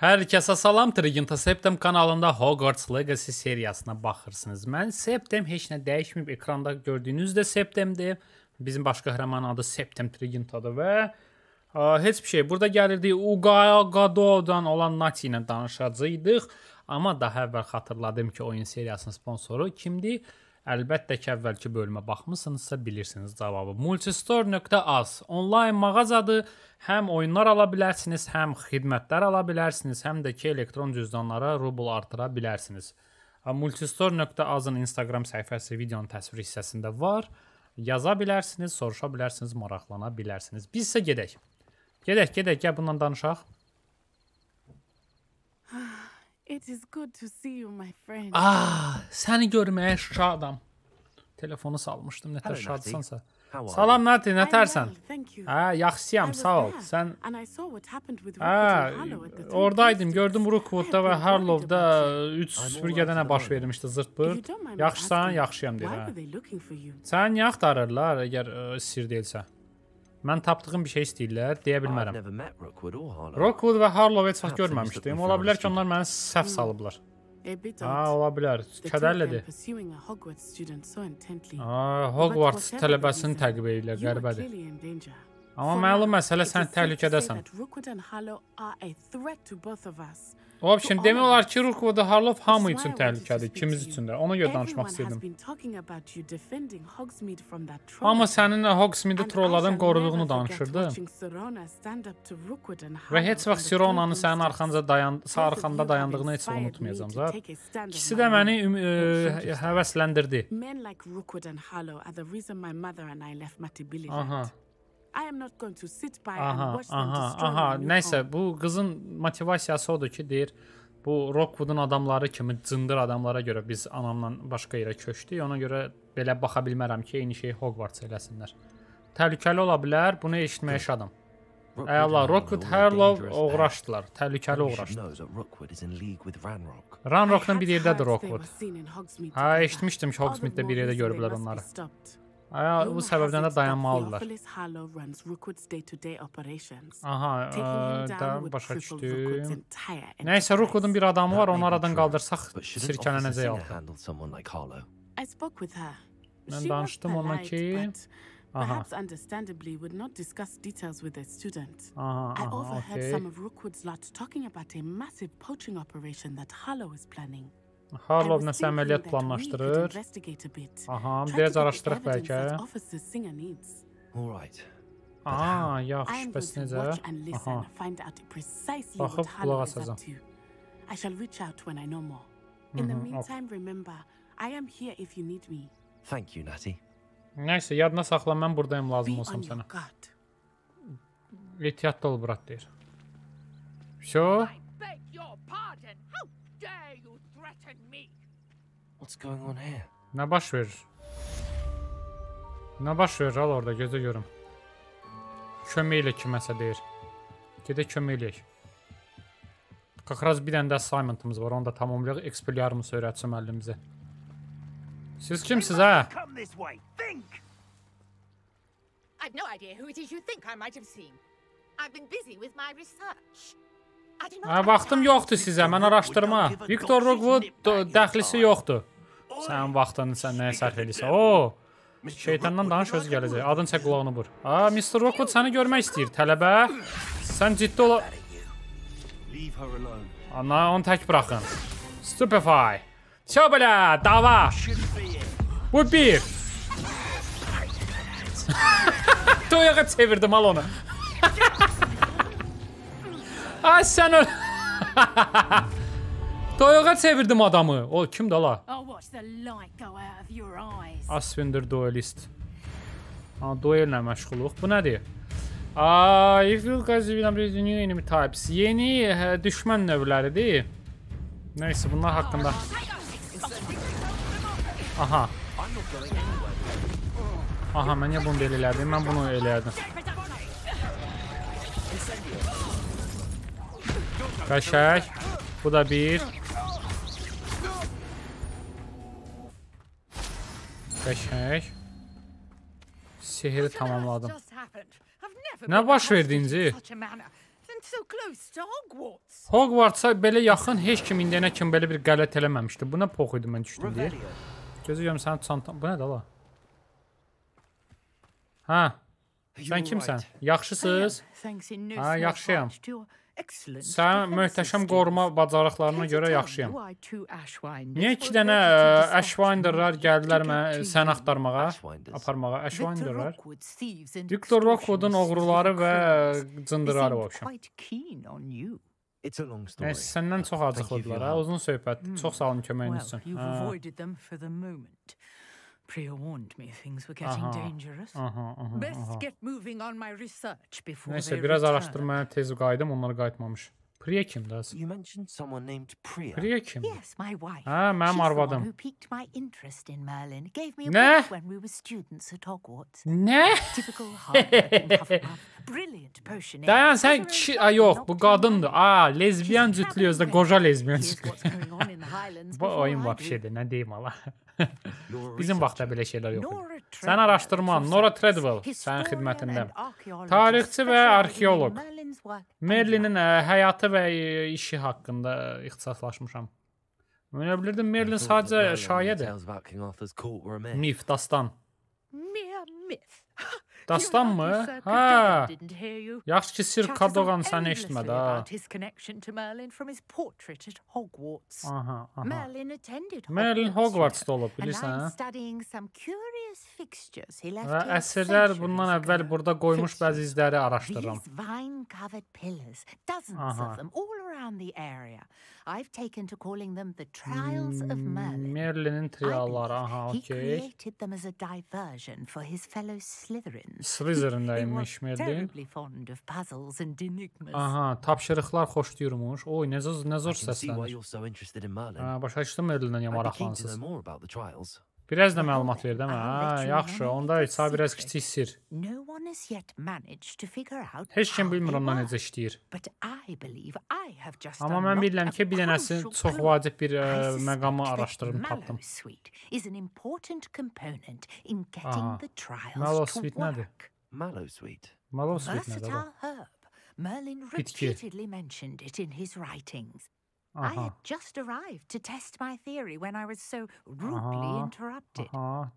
Herkese salam, Triginta Septem kanalında Hogwarts Legacy seriyasına baxırsınız. Mən Septem, heç nə dəyişməyib, ekranda gördüyünüz də Septemdir. Bizim baş qəhrəmanın adı Septem Trigintadır və heç bir şey. Burada gəlirdik, Uqaya Qadovdan olan Nati ilə danışacaqdıq. Amma daha əvvəl xatırladım ki, oyun seriyasının sponsoru kimdir? Əlbəttə ki, əvvəlki bölümə baxmışsınızsa bilirsiniz cavabı. Multistore.az onlayn mağazadır. Həm oyunlar ala bilərsiniz, həm xidmətlər ala bilərsiniz, həm də ki, elektron cüzdanlara rubl artıra bilərsiniz. Multistore.az'ın Instagram səhifəsi videonun təsvir hissəsində var. Yaza bilərsiniz, soruşa bilərsiniz, maraqlana bilərsiniz. Biz isə gedək. Gedək, gəl bundan danışaq. It is good to see you, my friend. Səni görməyə şadam. Telefonu salmışdım, nətər şadsansa. Salam Nati, nətərsən? Yaxşıyam, sağ ol. Sən oradaydım, gördüm Rookwood'da və Harlow'da 3 süpürgədənə baş vermişdi zırt-pırt. Yaxşısan, yaxşıyam deyir. Sən niyə axtarırlar, əgər sir deyilsə? Mən tapdığım bir şey istəyirlər, deyə bilmərəm. Rookwood və Harlow heç vaxt görməmişdim. Ola bilər ki, onlar mənə səhv salıblar. Ola bilər. Kədərlidir. Hogwarts tələbəsini təqib edirlər, qəribədir. Amma məlum məsələ, sən təhlükədəsən. Şimdi demək olar ki, Rookwood və Harlow hamı üçün təhlükədir, kimiz üçün də. Ona görə danışmaq istəyirdim. Amma sənin Hogsmeade trollardan qoruduğunu danışırdı. Və heç vaxt Sirona'nın sənin arxanda dayandığını heç unutmayacağım. İkisi də məni həvəsləndirdi. Aha. Nəysə, bu qızın motivasiyası odur ki, deyir, bu Rookwood'un adamları kimi cındır adamlara görə biz anamdan başqa yerə köçdük, ona görə belə baxa bilmərəm ki, eyni şeyi Hogwarts eləsinlər. Təhlükəli ola bilər, bunu eşitməyə şadam. Əla, Rookwood, Harlow uğraşdılar, təhlükəli uğraşdılar. Ranrock'dan bir yerdədir Rookwood. Eşitmişdim ki, Hogsmeade'də bir yerdə görüblər onları. Bu səbəbdən də dayanmalıdırlar. Başa düşdüm. Nəysə, Rookwood'un bir adamı var, onu aradan qaldırsaq sirkələnəcək altı. Mən danışdım ona ki... Okey. Harlow nəsə əməliyyat planlaşdırır. Biraz araşdıraq bəlkə. Yaxşı, bəs necə? Baxıb qulaq asacam. Nəysə, yadına saxla, mən buradayım, lazım olsam sənə. Ehtiyatlı ol, brat, deyir. Şo? Nə baş verir? Nə baş verir? Al orada, gözə görüm. Kömək elək kiməsə deyir. Gedək kömək elək. Qaqraz bir dənə də assignmentımız var, onu da tamamlayaq. Expelliarmus öyrətçi müəllimimizə. Siz kimsiniz, hə? Vaxtım yoxdur sizə, mən araşdırma. Victor Rookwood dəxlisi yoxdur. Sən vaxtını sən nəyə sərf edirsə. Şeytandan danış, özü gələcək. Adın çək, qulağını vur. Mr. Rookwood səni görmək istəyir, tələbə. Sən ciddi ola... Onu tək bıraxın. Stupify. Çöbələ, dava. Bu bir. Toyağa çevirdim, al onu. Ay, sən öl... Doyuğa çevirdim adamı. O, kimdir ala? Asfinder Doylist. Doyellə məşğuluq. Bu nədir? Yeni düşmən növləridir. Nəysə, bunlar haqqında... Aha, mən ya bunu eləyərdim, mən bunu eləyərdim. Qaşək. Bu da bir. Qaşək. Sihiri tamamladım. Nə baş verdi inci? Hogwarts'a belə yaxın heç kim indiyənə kimi belə bir qələt eləməmişdi. Buna pox idi mən düşdüm deyir. Gözləyirəm sənin çantan. Bu nədir ala? Hə. Sən kimsən? Yaxşısınız? Hə, yaxşıyam. Sən möhtəşəm qoruma bacarıqlarına görə yaxşıyam. Niyə iki dənə Ashwinderlar gəldilər səni axtarmağa, aparmağa? Ashwinderlar. Victor Rookwood'un oğruları və cındırları olmuşam. Neyse, səndən çox acıqlıdılar, hə? Uzun söhbət. Çox sağ olun köməyiniz üçün. Priya warned me things were getting dangerous. Best get moving on my research before they return. Neyse, biraz araştırmaya tez qayıdım, onlar qayıtmamış. Priya kimdir az? You mentioned someone named Priya. Priya kim? Yes, my wife. Ha, mənim arvadım. Who piqued my interest in Merlin. Gave me a book when we were students at Hogwarts. Ne? Typical Hogwarts Hufflepuff. Brilliant potion. Dayan, sən kişi, ay yox, bu qadındır. A, lezbiyan cütlüyüz də, qoca lezbiyan cütlüyüz. Bu oyun vapşedir, nə deyim ala? Bizim vaxtda belə şeylər yox idi. Sən araşdırman, Nora Treadwell, sənin xidmətində. Tarixçi və arxeoloq. Merlinin həyatı və işi haqqında ixtisaslaşmışam. Mənə bilirdim, Merlin sadəcə şayədir. Mif, dastan. Dastan mı? Hə. Yaxşı ki, Sir Cadogan səni eşitmədi, ha. Merlin Hogwarts'da olub, bilirsən, hə? Və əsirlər bundan əvvəl burada qoymuş bəzi izləri araşdırıram. Aha. Merlinin trialları, aha, okey. Slytherin'daymış Merlin. Aha, tapşırıqlar xoşlayırmış. Oy, nə zor səslənir. Ha, başa düşdüm Merlin'dən ya maraqlansız. Biraz da məlumat ver, demə? Ha, yaxşı, onda isə biraz kiçik sir. Heç kim bilmir ondan necə işləyir. Amma mən bilirəm ki, bir dənəsi çox vacib bir məqamı araşdırdım, tapdım. Aha, Mallowsweet nədir? Mallowsweet nədir o? Bitki. Aha. Aha.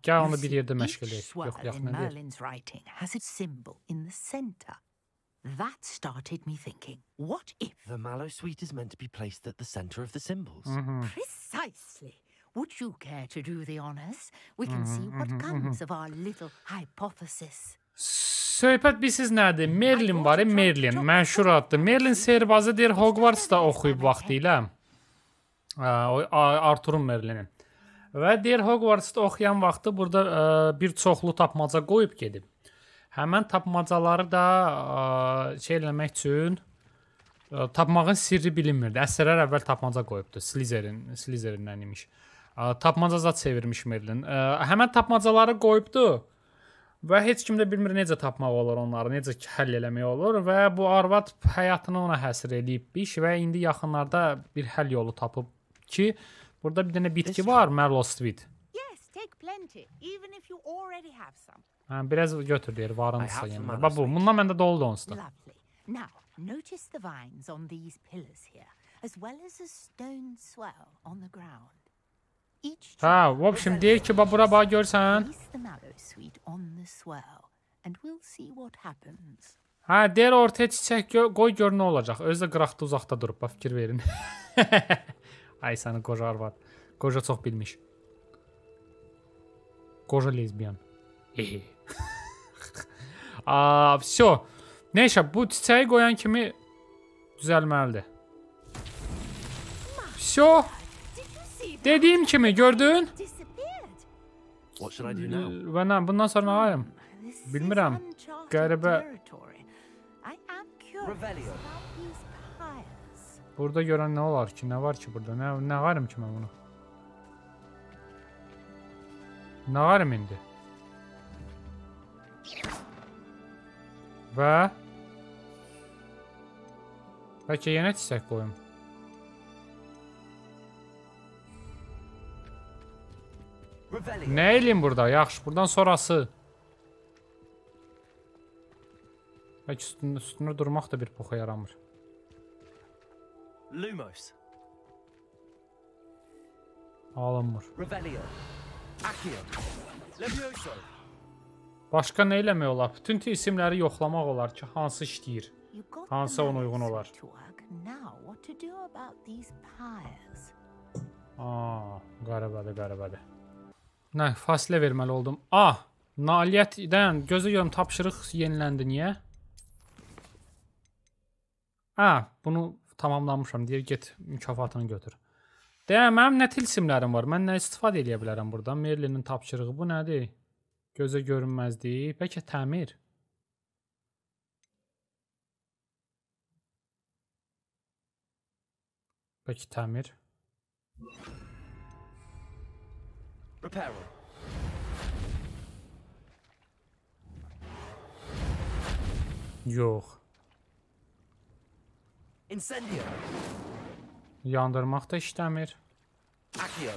Gəl onu bir yerdə məşq eləyək. Yox, yaxın eləyək. That started me thinking. What if the Mallowsweet is meant to be placed at the center of the symbols? Precisely. Would you care to do the honors? We can see what comes of our little hypothesis. Söhbət bilsiz nədir? Merlin var, Merlin. Məşhur addır. Merlin sehrbazı deyir, Hogwarts'da oxuyub vaxtilə. Arturun Merlin'in. Və deyir, Hogwarts'da oxuyan vaxtı burada bir çoxlu tapmaca qoyub gedib. Həmən tapmacaları da şey eləmək üçün tapmağın sirri bilinmirdi. Əsrlər əvvəl tapmaca qoyubdu. Slytherindən imiş. Tapmaca zat çevirmiş Merlin. Həmən tapmacaları qoyubdu və heç kim də bilmir necə tapmaq olur onları, necə həll eləmək olur və bu arvad həyatını ona həsr eləyibmiş və indi yaxınlarda bir həll yolu tapıb ki, burada bir dənə bitki var, Mallowsweet. Hə, biraz götür deyir, varınsa yenə. Bax bu, bundan məndə doludur onsuz da. Hə, və şimdi deyir ki, bax bura bax görsən. Hə, deyir ortaya çiçək qoy gör nə olacaq. Özü də qıraqda uzaqda durub, bax fikir verin. Ay səni qoca arvad. Qoca çox bilmiş. Qoca lezbiyan. Vso. Neyse, bu çiçəyi qoyan kimi düzəlməlidir. Vso. Dediyim kimi, gördün? Mən bundan sonra nə alayım? Bilmirəm. Qəribə. Burada görən nə olar ki? Nə var ki burada? Nə alayım ki mən bunu? Nə alayım indi? Və bəlkə yenə çiçək qoyum. Nə eləyim burada? Yaxşı, buradan sonrası. Bəlkə üstünə durmaq da bir poxa yaramır. Lumos. Ağlamur. Revelio. Accio. Leviosa. Başqa nə eləmək olar? Bütün isimləri yoxlamaq olar ki, hansı işləyir? Hansı ona uyğun olar? Aa, qəribədir, qəribədir. Nə, fasilə verməli oldum. Ah, nailiyyətdən gözə görüm tapşırıq yeniləndi, niyə? Ha, bunu tamamlamışam. Deyir, get mükafatını götür. Deyəm, mənim nə tilsimlərim var? Mən nə istifadə eləyə bilərəm burada? Merlinin tapşırığı bu nədir? Gözə görünməzdir. Bəlkə təmir. Bəlkə təmir. Reparo. Yox. Incendio. Yandırmaq da işləmir. Accio.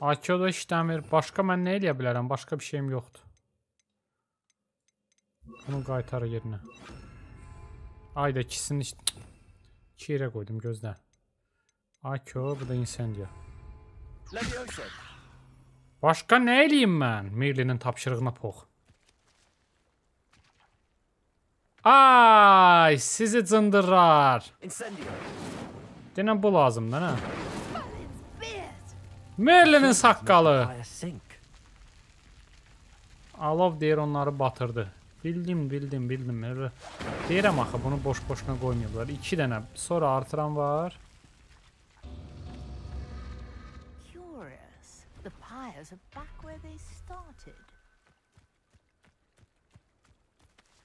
Accio da işləmir. Başqa mən nə eləyə bilərəm? Başqa bir şeyim yoxdur. Bunu qaytar yerinə. Ayda ikisini iki yerə qoydum, gözlə. Accio, bu da Incendio. Başqa nə eləyim mən? Merlinin tapşırığına pox. Ay, sizi cındırlar. Denən bu lazımdır, hə? Merlinin saqqalı. Alov deyir, onları batırdı. Bildim. Deyirəm axı, bunu boş-boşuna qoymayıblar. 2 dənə, sonra artıran var. Curious.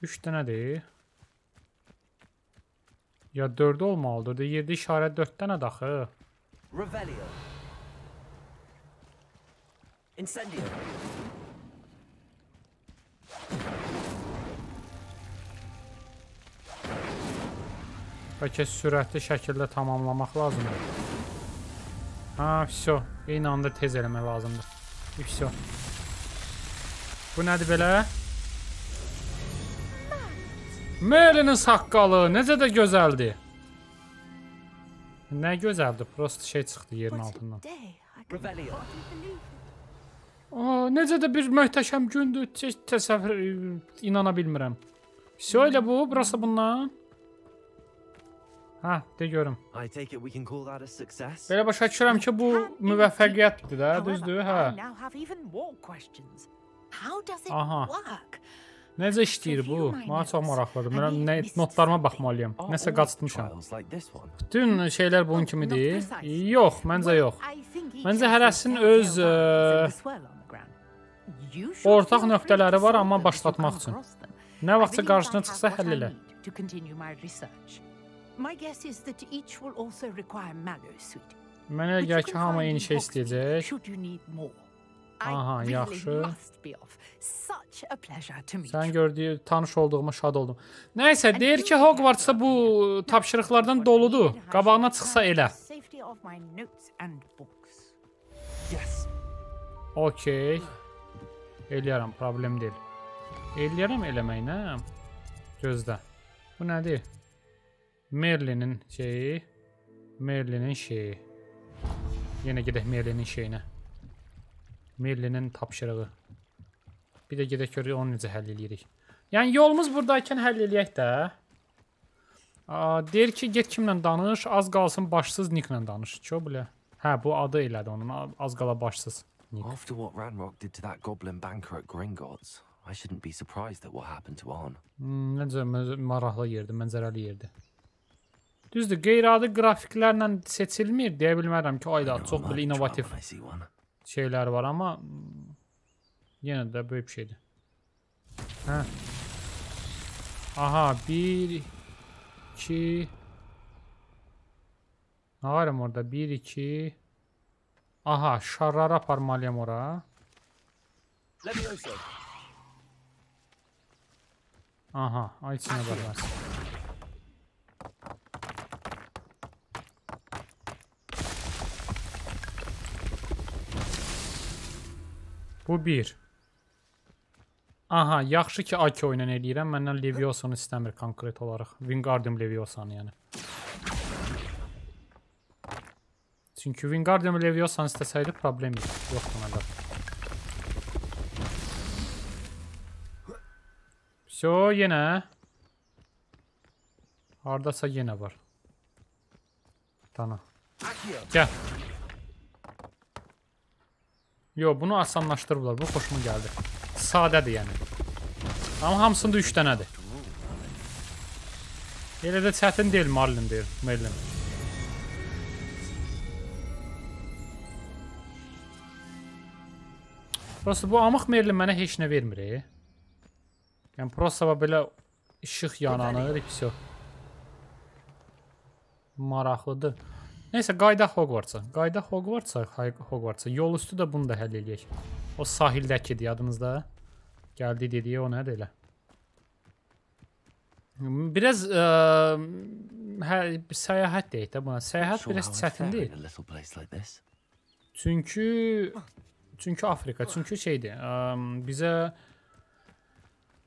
3 dənədir. Ya 4 olmalıdır. Yerdə işarə 4 dənədir axı. Revelio. Incendio. Bəlkə sürətli şəkildə tamamlamaq lazımdır. Ha, vso. Eyni anda tez eləmək lazımdır. Vso. Bu nədir belə? Merlinin saqqalı necə də gözəldir. Nə gözəldir? Prost şey çıxdı yerin altından. Aa, necə də bir möhtəşəm gündür. Təsəvvür inana bilmirəm. Vəsə elə bu, burası bundan. Hə, de görüm. Belə başa düşürəm ki, bu müvəffəqiyyətdir də, düzdür? Hə. Aha. Necə işləyir bu? Mənə çox maraqlıdır. Mən notlarıma baxmalıyam. Nəsə qaçıtmışam. Bütün şeylər bunun kimidir. Yox, məncə yox. Məncə hərəsinin öz ortaq nöqtələri var, amma başlatmaq üçün. Nə vaxtsa qarşına çıxsa həll elə. Mənə gəlir ki, hamı eyni şey istəyəcək. Aha, yaxşı. Sən gördüyü, tanış olduğuma şad oldum. Nəysə, deyir ki, Hogwarts'da bu tapşırıqlardan doludur. Qabağına çıxsa elə. Okey. Eləyərəm, problem deyil. Eləyərəm eləməyinə. Gözlə. Bu nədir? Merlinin şeyi. Merlinin şeyi. Yenə gedək Merlinin şeyinə. Merlinin tapşırığı. Bir də gedək görək onu necə həll eləyirik. Yəni yolumuz buradaykən həll eləyək də. Deyir ki, get kimlə danış, az qalsın başsız Nicklə danış. Çox bilə. Hə, bu adı elədi onun, az qala başsız Nick. After what Ranrock did to that goblin banker at Gringotts, I shouldn't be surprised at what happened to Arn. Necə maraqlı yerdi, mənzərəli yerdi. Düzdür, qeyri-adi qrafiklərlə seçilmir, deyə bilmərəm ki, ayda çox belə innovativ şeyler var ama yine de böyle bir şeydi. Heh. Aha, 1, 2. Ne varım orada? 1, 2. Aha, şarlara parmalıyam oraya. Aha, ay içine bakarsın. Bu bir. Aha, yaxşı ki Accio ilə eləyirəm. Məndən Leviosa'nı istəmir konkret olaraq. Wingardium Leviosa'nı yəni. Çünkü Wingardium Leviosa isteseydi problem yok ona da. So yine haradasa yine var. Dana. Gel. Yo, bunu asanlaşdırıblar. Bu xoşuma gəldi. Sadədir yəni. Amma hamısında 3 dənədir. Elə də çətin deyil Merlin deyir. Merlin. Prosta bu amıq Merlin mənə heç nə vermir. Yəni prosta belə işıq yananır, vəsio. Maraqlıdır. Neyse, qayda Hogwarts'a. Qayda Hogwarts'a, yol üstü də bunu da həll eləyək. O sahildəkidir yadınızda. Gəldi dediyi o nədir elə. Biraz səyahət deyək də buna. Səyahət biraz çətin deyil. Çünki Afrika, çünki şeydir. Bizə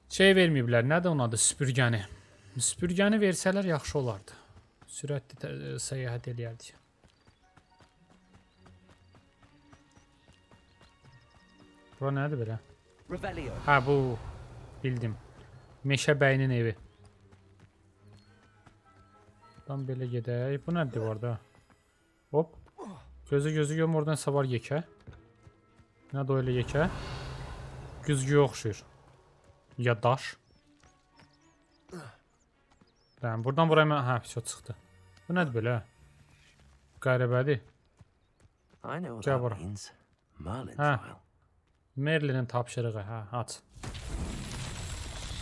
şey verməyiblər, nədir onun adı? Süpürgəni. Süpürgəni versələr yaxşı olardı. Sürətli səyahət eləyərdik. Bura nədir belə? Revelio. Hə, bu bildim. Meşə bəyinin evi. Buradan belə gedək. Bu nədir orada? Hop. Gözü görmür, oradan savar yekə. Nədir o elə yekə? Güzgüyə oxşuyur. Ya daş. Dəm, buradan buraya mən... Hə, pis o çıxdı. Bu nədir belə? Qəribədir. Gəl bura. Hə. Merlinin tapşırığı. Hə, aç.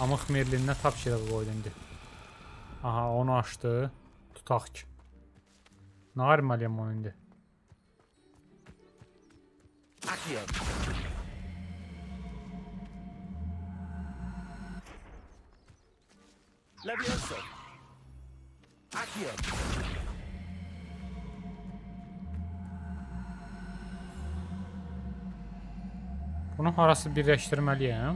Amıq Merlininə tapşırığı qoydu indi. Aha, onu açdı. Tutaq ki. Nə ayırmalıyam onu indi? Leviosa. Accio. Bunu harası birləşdirməliyəm?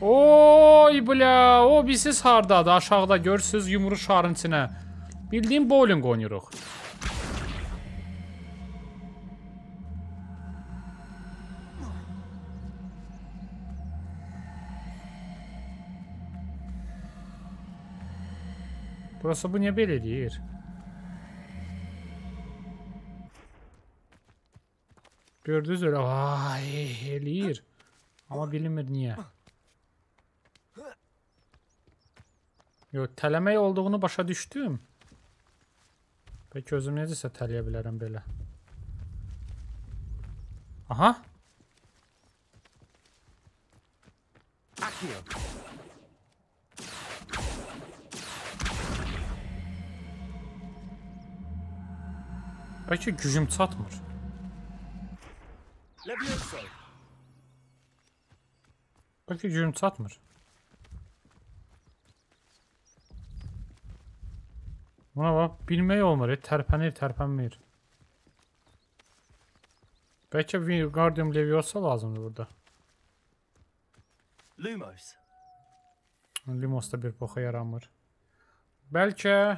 Oy bula, o bizsiz hardadır? Aşağıda görürsünüz yumru şarın içinə. Bildiğim bowling oynuyoruz. Burası bu niye böyle deyir? Gördünüz öyle vay eləyir. Ama bilinmir niye? Yo, tələmək olduğunu başa düşdüm. Peki özüm necəsə tələyə bilərəm belə. Aha. Peki gücüm çatmır. Peki gücüm çatmır. Buna bak, bilmək olmur, tərpənir, tərpənmir. Bəlkə Wingardium Leviosa lazımdır burada. Lumos. Lumos da bir boxa yaramır. Bəlkə...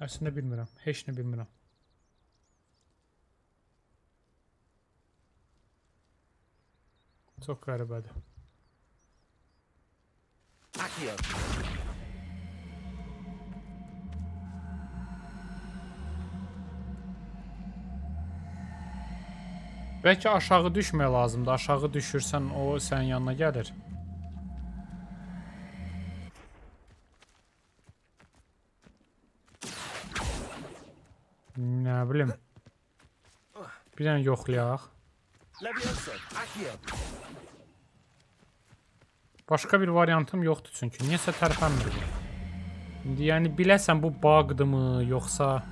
Əslində bilmirəm, heç nə bilmirəm. Çox qəribədir. Bəlkə aşağı düşmək lazımdır. Aşağı düşürsən o sənin yanına gəlir. Nə bilim. Bir dənə yoxlayaq. Başqa bir variantım yoxdur çünki. Niyəsə tərpənmir bu. İndi yəni biləsən bu bug'dır mı, yoxsa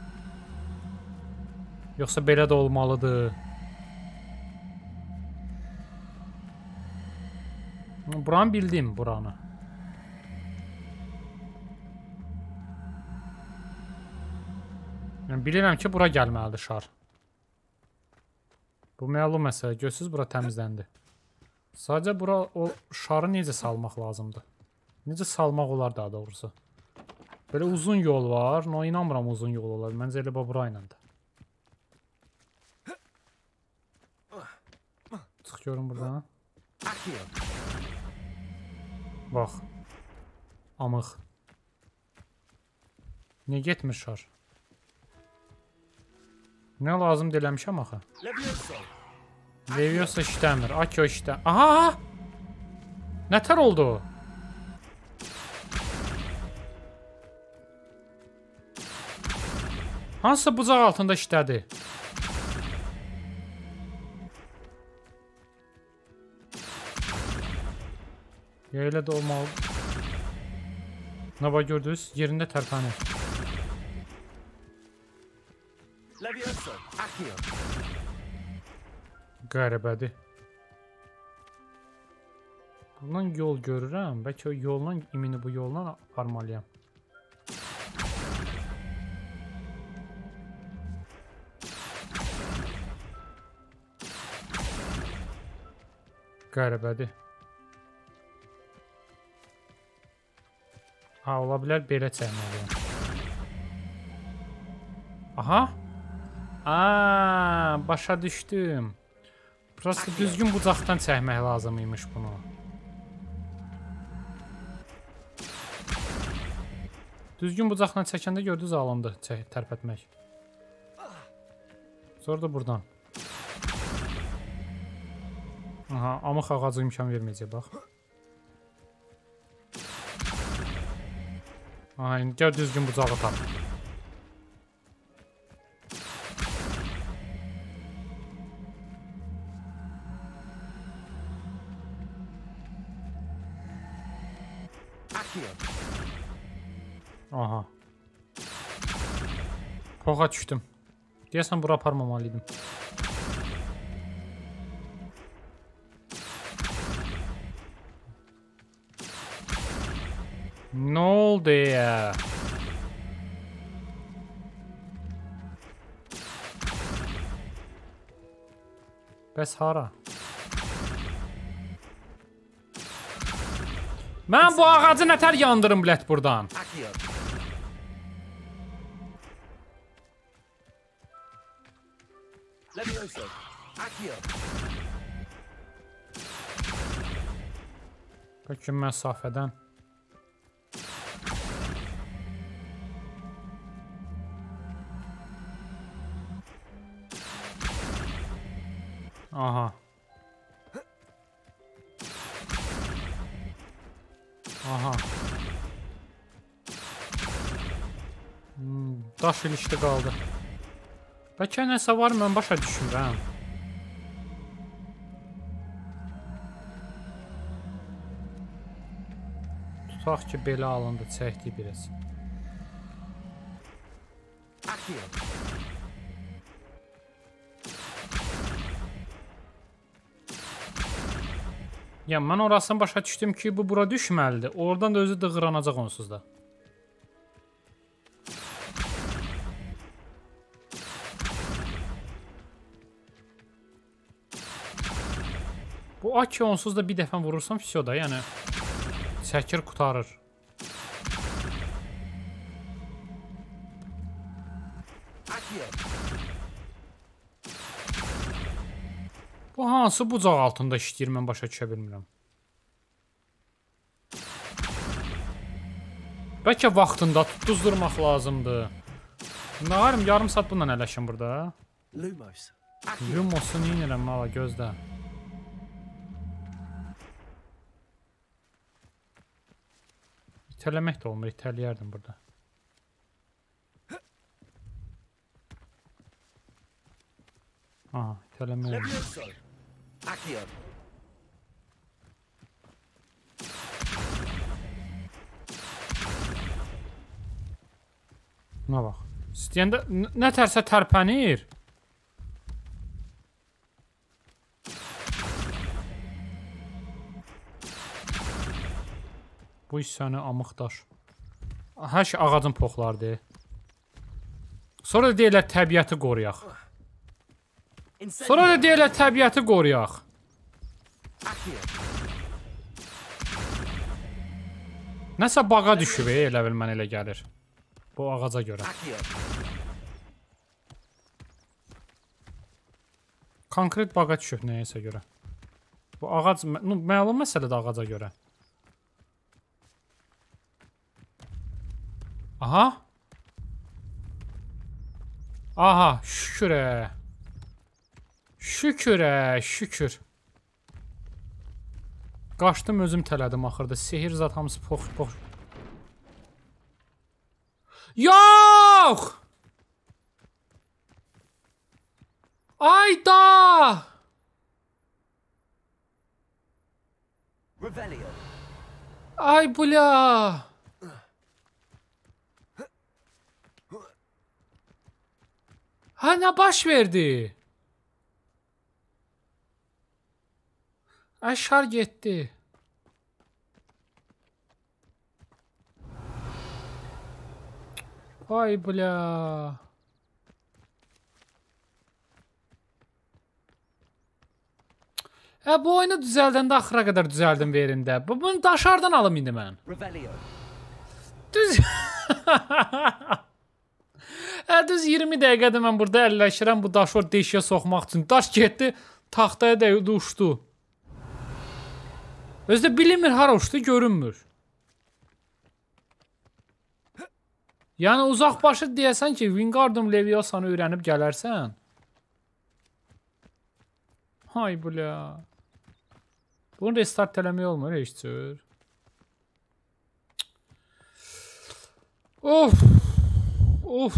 belə də olmalıdır. Buranı bildim, buranı. Yani bilirəm ki, bura gəlməlidir şar. Bu məlum məsələ. Görsünüz, bura təmizləndi. Sadəcə bura o şarı necə salmaq lazımdır? Necə salmaq olar daha doğrusu? Belə uzun yol var. No, inanmıram uzun yol olar. Məncə elə burayla da. Çıx görün buradan. Bax. Amıq. Niyə getmir şar? Nə lazım deləmişəm axı? Leviosa işləmir. Accio işləmir. Aha! Nətər oldu? Hansısa bucaq altında işlədi. Ya elə də olmalı. Nə bax gördünüz? Yerində tərpənir. Qəribədir. Bundan yol görürəm. Bəlkə o yolla, imini bu yolla aparmalıyam. Qəribədir. Ha, ola bilər belə çəkməliyəm. Aha. Aaa, başa düşdüm. Prosta düzgün bucaqdan çəkmək lazım imiş bunu. Düzgün bucaqdan çəkəndə gördünüz alındı tərpətmək. Sonra da buradan. Aha, amıq ağacı imkan verməyəcək, bax. Aha, indi gəl düzgün bucağı tap. Aha. Poxa düşdüm. Deyəsən bura aparmamalıydım. Nə oldu ya? Bəs hara? Mən bu ağacı nətər yandırım bilət burdan? Bakın məsafədən. Aha. Aha. Daş ilişdi qaldı. Bəlkə nəsə var, mən başa düşürəm. Tutaq ki, belə alındı, çəkdi biraz. Ya, mən orasını başa düşdüm ki, bu bura düşməlidir. Oradan da özü dığıranacaq onsuz da. Bu Accio onsuz da bir dəfə vurursam fisiyo da, yəni çəkir, qutarır. Bu hansı bucaq altında işləyir, mən başa düşə bilmirəm. Bəlkə vaxtında tutduzdurmaq lazımdır. Nağarım, yarım saat bundan ələşim burada. Lumosu neyinirəm, mala gözlə. İtələmək də olmur, itəliyərdim burada. Aha, itələmək olmur. Nə bax. İstəyəndə nə tərsə tərpənir. Bu hissəni amıqdaş. Həş ağacın poxlardır. Sonra da deyirlər təbiəti qoruyaq. Sonra da deyirlər təbiəti qoruyaq. Nəsə bağa düşüb, elə bil mən elə gəlir. Bu ağaca görə. Konkret bağa düşüb nəyəsə görə. Bu ağac, məlum məsələdə ağaca görə. Aha. Aha, şükürə. Şükürə, şükür. Qaçdım özüm tələdim axırda. Sehir zat hamısı pox. Yox! Ayda! Revelio. Ay bula! Ha, nə baş verdi? Aşar getdi. Ay bula. Bu oyunu düzəldəndə axıra qədər düzəldim verində. Bunu daşardan alım indi mən. Düz 20 dəqiqədə mən burada əlləşirəm bu daşı o deşiyə soxmaq üçün. Daş getdi, taxtaya dəydi, uçdu. Özdə bilinmir hara uçdu, görünmür. Yəni uzaq başı deyəsən ki, Wingardium Leviosanı öyrənib gələrsən. Ay bula. Bunu restart eləmək olmur, heç cür. Of, of,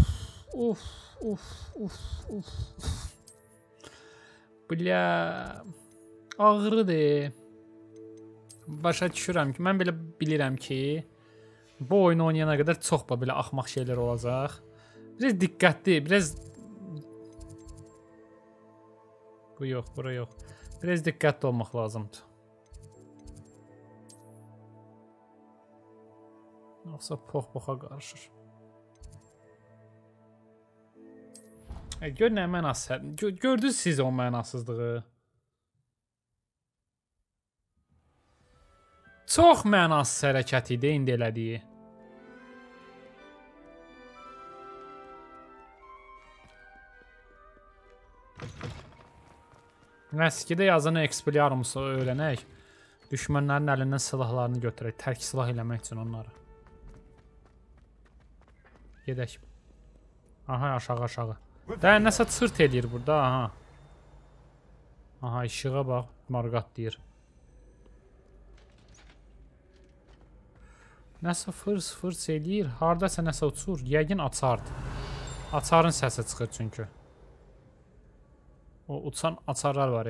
of, of, of, of. Bula. Ağrıdır. Başa düşürəm ki, mən belə bilirəm ki, bu oyunu oynayana qədər çox belə axmaq şeylər olacaq. Biraz diqqətli, biraz... Bu yox, bura yox. Biraz diqqətli olmaq lazımdır. Yoxsa pox-poxa qarışır. Gör nə mənasız. Gördünüz siz o mənasızlığı. Çox mənasız hərəkət idi indi elədiyi. Nəskidə yazını Expelliarmus'u öyrənək, düşmənlərin əlindən silahlarını götürək, tərk silah eləmək üçün onları. Gedək. Aha, aşağı. Dəyə, nəsə çırt eləyir burada, aha. Aha, işığa bax, marqat deyir. Nəsə fırs eləyir, haradasa nəsə uçur, yəqin açardı. Açarın səsi çıxır çünki. O uçan açarlar var,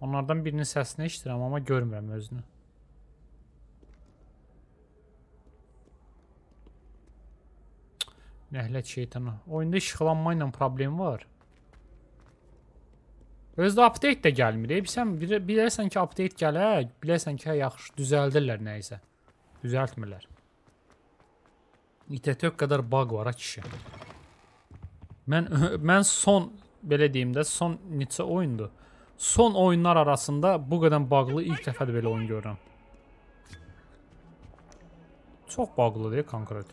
onlardan birinin səsini eşitirəm, amma görmürəm özünü. Nəhlət şeytana. Oyunda işıqlanma ilə problem var. Özdə update də gəlmir, sən bilirsən ki, update gələk, bilirsən ki, yaxşı, düzəldirlər nəyizə. Düzəltmirlər. İTT-ök qədər bug var, ha kişi. Mən son... Belə deyim də, son neçə oyundur. Son oyunlar arasında bu qədər bağlı ilk dəfədir belə oyun görürəm. Çox bağlı deyə konkret.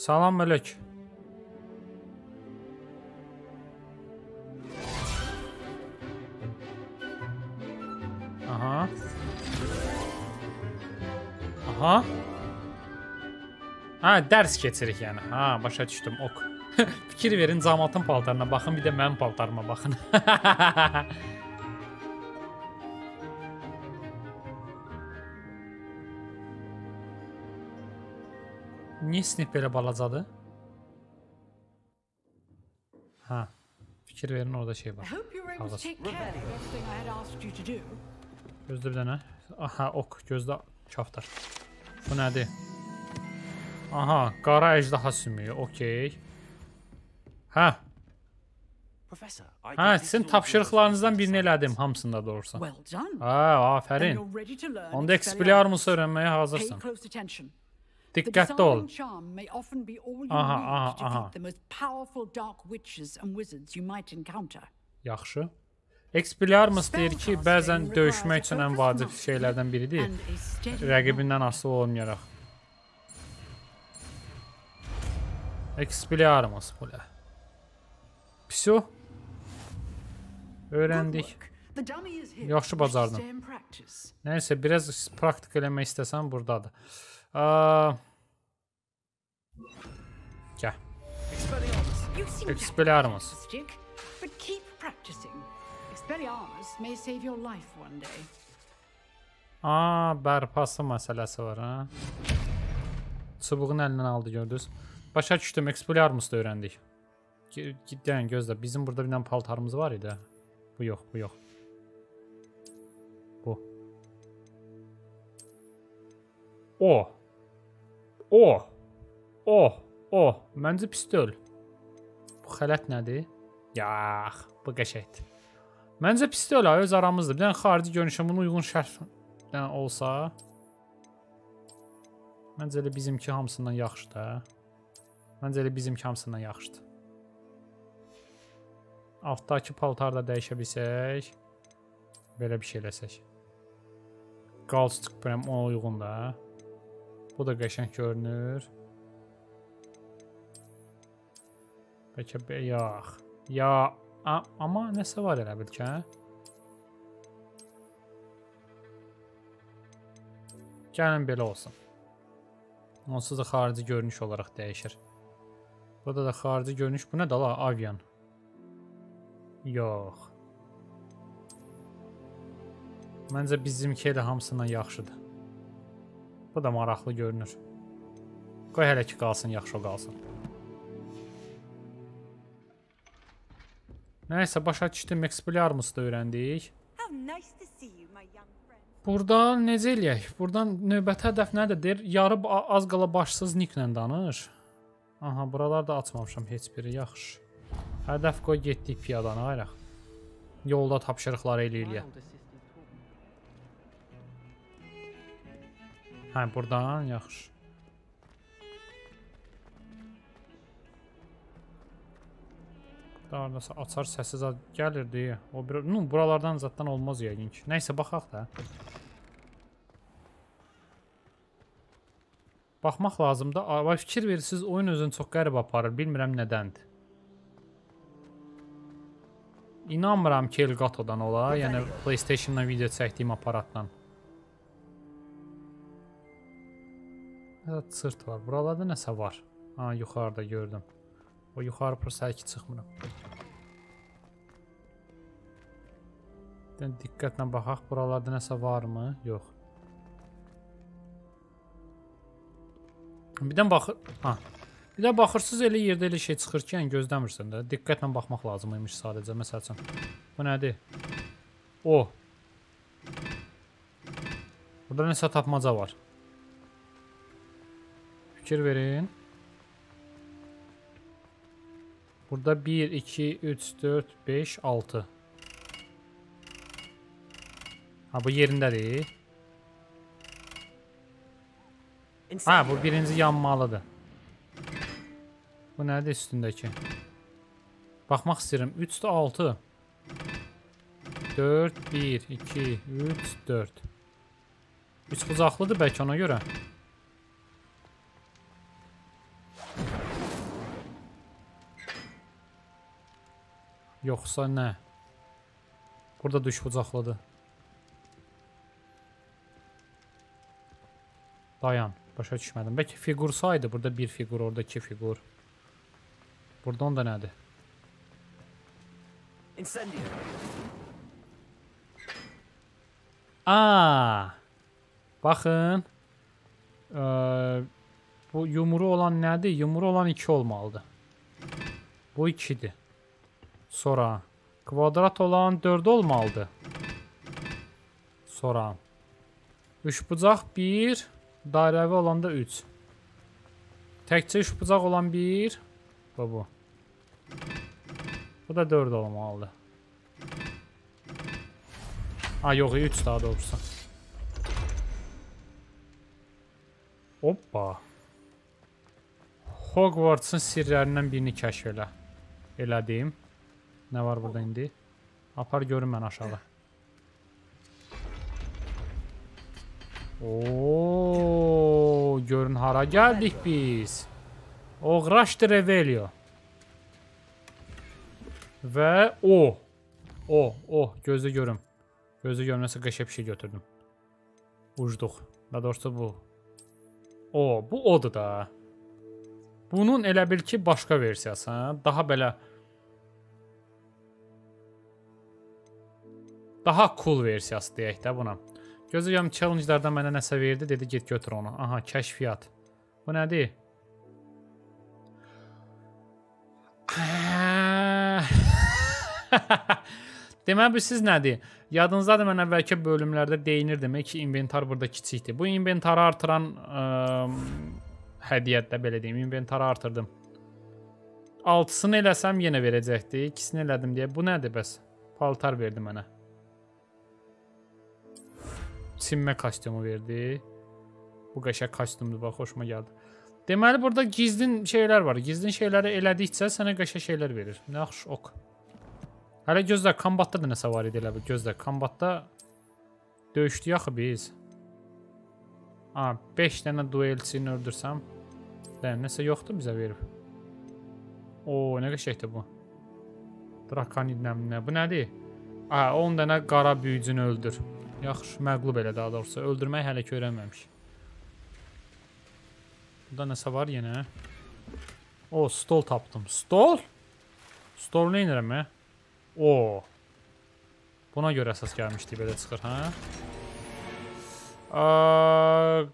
Salam mələk. Aha. Aha. Ha, dərs keçirik yəni. Ha, başa düşdüm, ok. Fikir verin, cəmaatın paltarına baxın, bir də mənim paltarıma baxın. Niyə sinif belə balacadır? Ha, fikir verin, orada şey var. Gözdə bir dənə. Aha, ok, gözdə kaftar. Bu nədir? Aha, qara əcdaha sümüyü, okey. Hə. Hə, sizin tapşırıqlarınızdan birini elədim, hamısında doğrusan. Hə, aferin. Onda Expelliarmus'u öyrənməyə hazırsın. Dikkatli ol. Aha. Yaxşı. Expelliarmus deyir ki, bəzən döyüşmək üçün ən vacib şeylərdən biridir. Rəqibindən asılı olmayaraq. Expelliarmus bu lə. Psu. Öyrəndik. Yaxşı bacardım. Nəysə, biraz praktik eləmək istəsəm buradadır. Gəl. Expelliarmus. Aaa, bərpası məsələsi var, hə? Çubuğun əlindən aldı, gördünüz. Başa düşdüm, Expelliarmus da öyrəndik. Yəni, gözlə, bizim burada bir dənə paltarımız var idi. Bu yox, bu yox. Bu. O. Məncə pistol. Bu xələt nədir? Yax, bu qəşəkdir. Məncə pistol, öz aramızdır. Bir dənə xarici görünüşə bunun uyğun şərf olsa. Məncə elə bizimki hamısından yaxşıdır. Altdakı paltarda dəyişə bilsək. Belə bir şey eləsək. Qalstuk bələm ona uyğun da. Bu da qəşəng görünür. Bəlkə yax. Ya, amma nəsə var elə bil ki, hə? Gəlin belə olsun. Onsuz da xarici görünüş olaraq dəyişir. Burada da xarici görünüş. Bu nədir la? Avyan. Yox. Məncə bizimki elə hamısından yaxşıdır. Bu da maraqlı görünür. Qoy hələ ki qalsın, yaxşı o qalsın. Nəysə, başa düşdüm, Expelliarmus da öyrəndik. Buradan necə eləyək? Buradan növbəti hədəf nədir? Deyir, yarıb az qala başsız Nicklə danış. Aha, buralar da açmamışam heç biri, yaxşı. Hədəf qoy, getdik piyadanı, ayraq. Yolda tapşırıqları eləyək. Hə, buradan, yaxşı. Burada haradasa açar səsi zad gəlirdi. O bir... Buralardan zaddan olmaz yəqin ki. Nəysə, baxaq da. Baxmaq lazımdır. Vay, fikir verirsiniz, oyun özünü çox qərib aparır. Bilmirəm nədəndir. İnanmıram ki, Elgatodan ola. Yəni, Playstationdan video çəkdiyim aparatdan. Nəsə çırt var. Buralarda nəsə var. Ha, yuxarıda gördüm. O yuxarı prosa ki çıxmıram. Diqqətlə baxaq. Buralarda nəsə varmı? Yox. Bir də baxırsınız elə yerdə elə şey çıxır ki, yəni gözləmirsən də. Diqqətlə baxmaq lazımıymış sadəcə. Məsəl üçün. Bu nədir? O. Burada nəsə tapmaca var. Fikir verin. Burada 1, 2, 3, 4, 5, 6. Ha, bu yerindədir. Ha, bu birinci yanmalıdır. Bu nədir üstündəki? Baxmaq istəyirəm. 3 də 6. 4, 1, 2, 3, 4. 3 bucaqlıdır bəlkə ona görə. Yoxsa nə? Burada düş bucaqlıdır. Dayan, başa düşmədim. Bəlkə figursaydı. Burada bir figur, orada iki figur. Burada onda nədir? Incendio. Aaa. Baxın. Bu yumru olan nədir? Yumru olan 2 olmalıdır. Bu 2-dir. Sonra kvadrat olan 4 olmalıdır. Sonra 3 bucaq 1, dairəvi olan da 3. Təkcə 3 bucaq olan 1 və bu. Bu da 4 olmalıdır. Ha, yox, 3 daha doğrusu. Hoppa. Hogwarts'ın sirlərindən birini kəşf elə. Elə deyim. Nə var burada indi? Apar görün mən aşağı. Ooo, görün hara gəldik biz. Oğraşdı Revelio. Ve o gözü görüm. Gözü görüm, nasıl qəşəng bir şey götürdüm. Ucduq. Daha doğrusu bu. Bu odur da. Bunun elə bil ki başqa versiyası, ha? Daha belə, daha cool versiyası deyək də buna. Gözü görüm challenge'lardan mənə nəsə verdi, dedi get götür onu. Aha, kəşfiyyat. Bu nədir? Demək bu siz nədir? Yadınızdadır mən əvvəlki bölümlərdə deyinirdim ki inventar burada kiçikdir. Bu inventarı artıran hədiyyətdə belə deyim, inventarı artırdım. 6-sını eləsəm yenə verəcəkdi, 2-sini elədim deyə. Bu nədir bəs? Paltar verdi mənə. Çinmə kostyumu verdi. Bu qəşəng kostyumdur, bax xoşuma gəldi. Deməli burada gizlin şeylər var. Gizlin şeyləri elədikcə sənə qəşəng şeylər verir. Nə yaxşı, ok. Hələ gözlə, kombatda da nəsə var idi elə bu. Gözlə, kombatda döyüşdü yaxı biz. 5 dənə duelçini öldürsəm. Nəsə yoxdur bizə verib. Nə qəşəngdir bu. Drakonid nəminə. Bu nədir? 10 dənə qara büyücünü öldür. Yaxşı, məqlub elə daha doğrusu. Öldürmək hələ ki öyrənməmiş. Burada nəsə var yenə. Stol tapdım. Stol? Stol nə inirəm mi? Buna görə əsas gəlmişdi, belə çıxır, ha?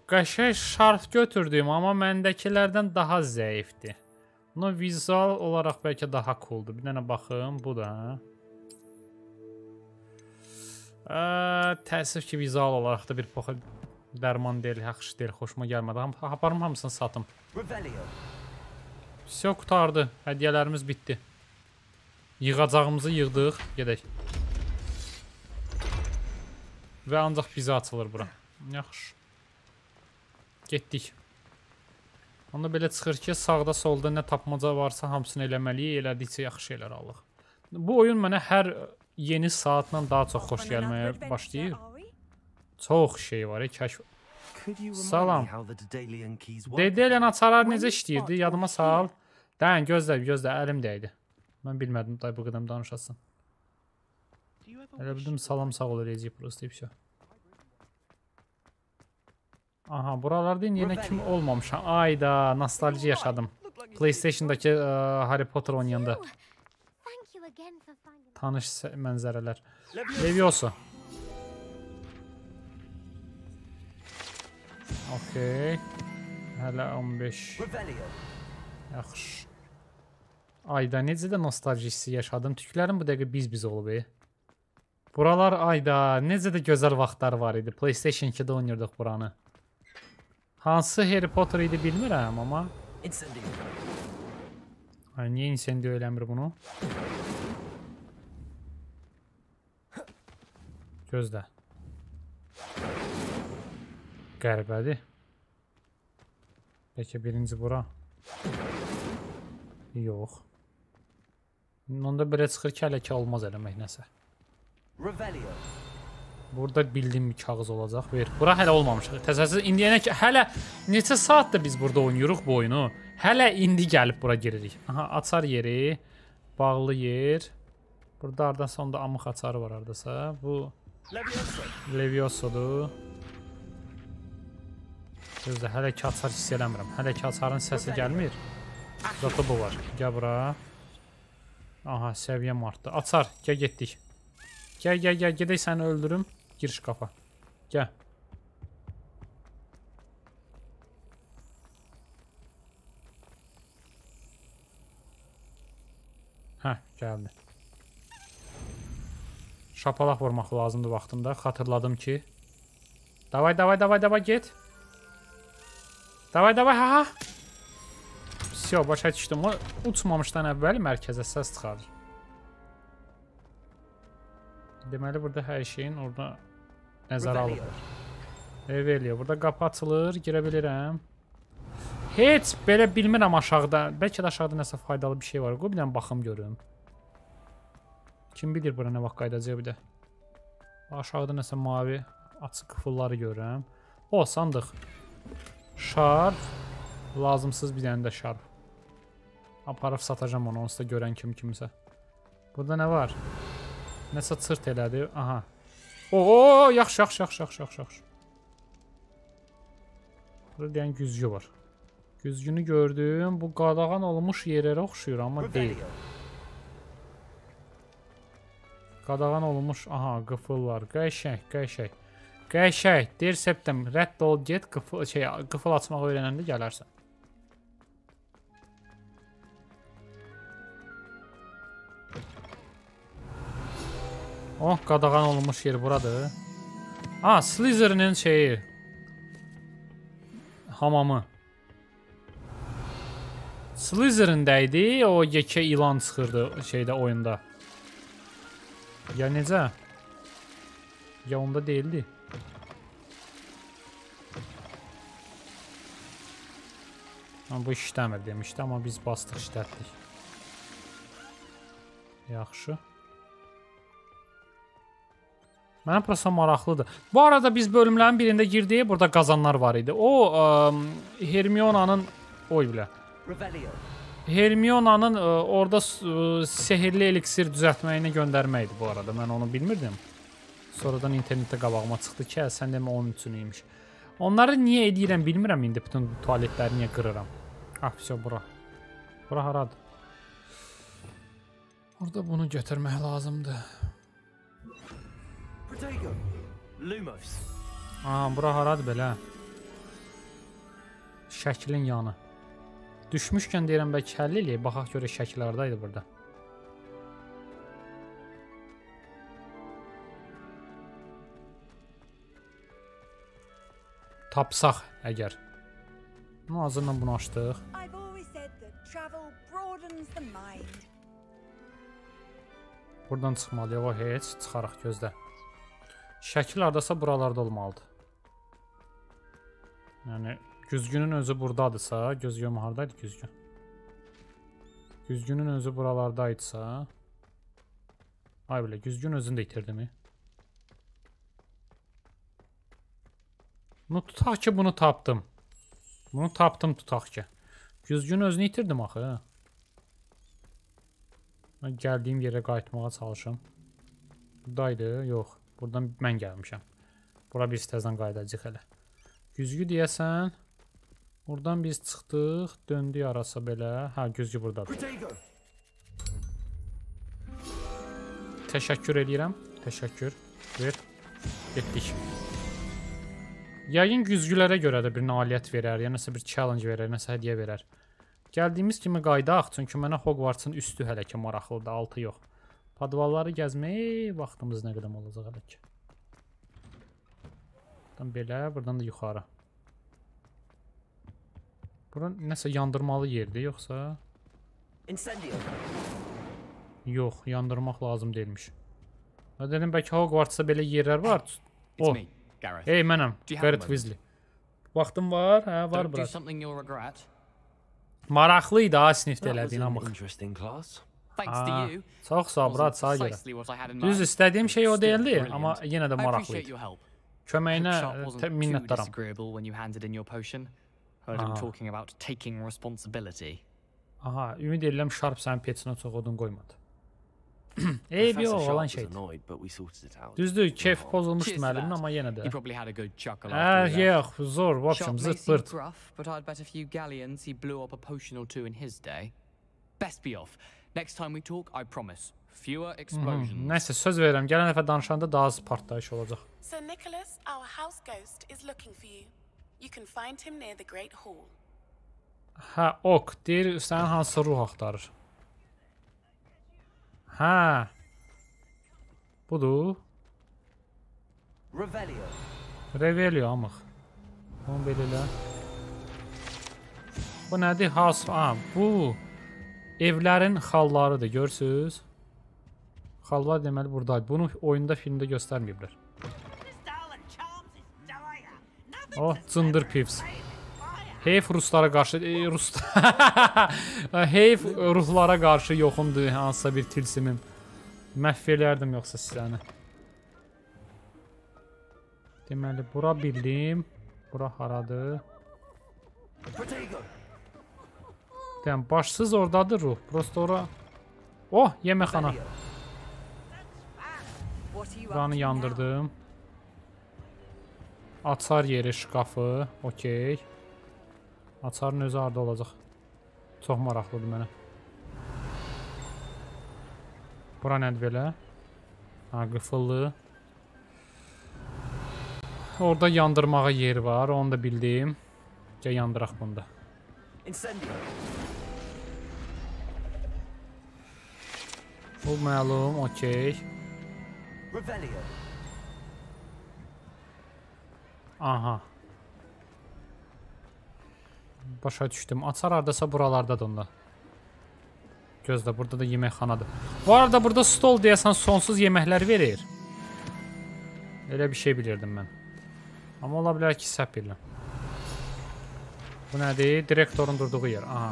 Qəşəng şarf götürdüm, amma məndəkilərdən daha zəifdir. Bunu vizual olaraq bəlkə daha cooldur. Bir dənə baxım, bu da. Təəssüf ki, vizual olaraq da bir poxa dərman deyil, yaxşı deyil, xoşuma gəlmədi. Aparım hamısını satım. Vəsio qutardı, hədiyyələrimiz bitdi. Yığacağımızı yığdıq, gedək. Və ancaq bizə açılır bura. Yaxşı. Getdik. Onda belə çıxır ki, sağda solda nə tapmaca varsa hamısını eləməliyik, elədikcə yaxşı şeylər alıq. Bu oyun mənə hər yeni saatla daha çox xoş gəlməyə başlayır. Çox şey var, kəşf. Salam. DDL-lə açarlar necə işləyirdi? Yadıma sal. Dayan, gözlə, əlim dəydi. Mən bilmədim, day bu qədəm danışasın. Elə bildim, salam sağ ol eləyəcək burası deyib şey. Aha, buralarda yenə kim olmamışam. Ayda, nostalji yaşadım. Playstation'dakı Harry Potter oynayanda. Tanış mənzərələr. Leviosa. Okey. Hələ 15. Yaxşı. Ayda, necə də nostalgisi yaşadım. Tüklərim bu dəqiqə biz-biz olub. Buralar ayda, necə də gözəl vaxtlar var idi. Playstation 2-də oynayırdıq buranı. Hansı Harry Potter idi bilmirəm, amma... Ay, niyə Incendio eləmir bunu? Gözlə. Qəribədir. Bəlkə birinci bura. Yox. Onda belə çıxır ki, hələ ki olmaz eləmək nəsə. Burada bildiyim bir kağız olacaq. Ver. Bura hələ olmamışıq. Təsəssüz, indi yenə ki, hələ neçə saatdir biz burada oynayırıq bu oyunu. Hələ indi gəlib bura giririk. Aha, açar yeri. Bağlı yer. Burada aradasa onda amıq açarı var aradasa. Bu... Leviosodur. Gözlə, hələ ki açar hiss eləmirəm. Hələ ki açarın səsi gəlmir. Burada bu var. Gəl bura. Aha, səviyyəm artdı. Açar, gəl getdik. Gəl, gedək səni öldürüm. Gir şkafa. Gəl. Hə, gəldi. Şapalaq vurmaq lazımdır vaxtında. Xatırladım ki. Davay, get. Davay, ha. Vəsio, başa düşdüm. O uçmamışdan əvvəl mərkəzə səs çıxarır. Deməli, burada hər şeyin orada nəzərə alınır. Revelio. Burada qapı açılır. Girə bilirəm. Heç belə bilmirəm aşağıda. Bəlkə də aşağıda nəsə faydalı bir şey var. Qoy bir dənə baxım görüm. Kim bilir bura nə vaxt qaydacaq bir də. Aşağıda nəsə mavi açıq qıfılları görürəm. O sandıq. Şarf. Lazımsız bir dənə də şarf. Aparıb satacağam onu. Onsuz da görən kimsə. Burada nə var? Nəsə çırt elədi. Aha. Oo, yaxşı, yaxşı, yaxşı, yaxşı, yaxşı. Burada deyən güzgü var. Güzgünü gördüm. Bu qadağan olmuş yerlərə oxşuyur amma deyil. Qadağan olmuş. Aha, qıfıllar. Qəşək, qəşək. Qəşək. Deyir septem. Rədd ol, get. Qıfıl açmağı öyrənəndə gələrsən. Oh, qadağan olunmuş yer buradır. Aa, Slytherin'in şeyi. Hamamı. Slytherin'də idi, o yekə ilan çıxırdı şeydə, oyunda. Ya necə? Ya onda değildi. Ama bu işləmir demişdi, ama biz bastıq, işlətdik. Yaxşı. Mənim prosa maraqlıdır. Bu arada biz bölümlərin birində girdik, burada qazanlar var idi. O, Hermiona'nın... Oy bilə. Hermiona'nın orada sehirli eliksir düzəltməyini göndərməkdir bu arada. Mən onu bilmirdim. Sonradan internetdə qabağıma çıxdı ki, sən demə onun üçün imiş. Onları niyə edirəm bilmirəm indi. Bütün tualetləri niyə qırıram. Ah, vəsə bura. Bura haradır? Orada bunu götürmək lazımdır. Lumos. Aa, bura haradır belə? Şəklin yanı. Düşmüşkən deyirəm bəlkə həll eləyək. Baxaq görə şəklərdaydı burada. Tapsaq əgər. Bunun azından bunu açdıq. Buradan çıxmalıyıq, o heç. Çıxaraq gözlə. Şəkil haradasa buralarda olmalıdır. Yəni, güzgünün özü buradadırsa, güzgün haradaydı güzgün? Güzgünün özü buralardaydısa... Ay bilə, güzgün özünü də itirdimi? Bunu tutaq ki, bunu tapdım. Bunu tapdım tutaq ki. Güzgün özünü itirdim axı. Mən gəldiyim yerə qayıtmağa çalışım. Buradaydı, yox. Buradan mən gəlmişəm. Bura biz təzdən qayıdacaq hələ. Güzgü deyəsən. Buradan biz çıxdıq. Döndük arası belə. Hə, güzgü buradadır. Təşəkkür edirəm. Təşəkkür. Ver. Getdik. Yəqin güzgülərə görə də bir nailiyyət verər. Ya nəsə bir challenge verər. Nəsə hədiyyə verər. Gəldiyimiz kimi qaydaq. Çünki mənə Hogwarts'ın üstü hələ ki maraqlıdır. Altı yox. Padvalları gəzmək vaxtımız nə qədəm olacaq hələ ki. Buradan belə, buradan da yuxarı. Bura nəsə yandırmalı yerdir, yoxsa? Incendio. Yox, yandırmaq lazım deyilmiş. Və dedim, bəlkə Hogwarts'da belə yerlər var. O, hey mənəm, Gareth Weasley. Vaxtım var, hə, var bura. Maraqlıydı, ha, sinifdə elədiyin amıq. Aa, çox sağ brat, sağa görə. Düz istədiyim şey o deyildi, amma yenə də maraqlı idi. Köməyinə minnətdaram. Aha, ümid edirəm Sharp sənin peçinə çox odun qoymadı. Eyb yox, olan şeydir. Düzdür, keyf pozulmuşdu müəllimin, amma yenə də. Yox, zor, vəbşəm, zırt pırt. Best be off. Next time we talk, I promise. Fewer explosions. Nəsə, söz verirəm. Gələn dəfə danışanda daha az partlayış olacaq. Sir Nicholas, our house ghost is looking for you. You can find him near the Great Hall. Hə, ok. Deyir, sənin hansı ruh axtarır? Hə. Budur. Revelio. Revelio, amıq. Onu belə elə. Bu nədir? House, ha, bu... Evlərin xallarıdır, görürsünüz. Xallar deməli buradaydı. Bunu oyunda, filmdə göstərməyiblər. Oh, cındır pips. Heyf ruslara qarşı heyf ruhlara qarşı yoxumdur hansısa bir tilsimim. Məhv eləyərdim yoxsa sizəni. Deməli bura bildim. Bura haradır? Deyəm başsız oradadır ruh. Prosto ora. Oh yeməkxana. Buranı yandırdım. Açar yeri şkafı. Okey. Açarın özü harda olacaq. Çox maraqlıdır mənə. Bura nədir belə? Ha, qıfıllı. Orada yandırmağa yer var, onu da bildim. Gəl yandıraq bunda. Bu məlum, okey. Aha. Başa düşdüm. Açar haradasa buralardadır onda. Gözlə, burada da yeməkxanadır. Bu arada burada stol deyəsən sonsuz yeməklər verir. Elə bir şey bilirdim mən. Amma ola bilər ki, səhv bilirəm. Bu nədir? Direktorun durduğu yer. Aha.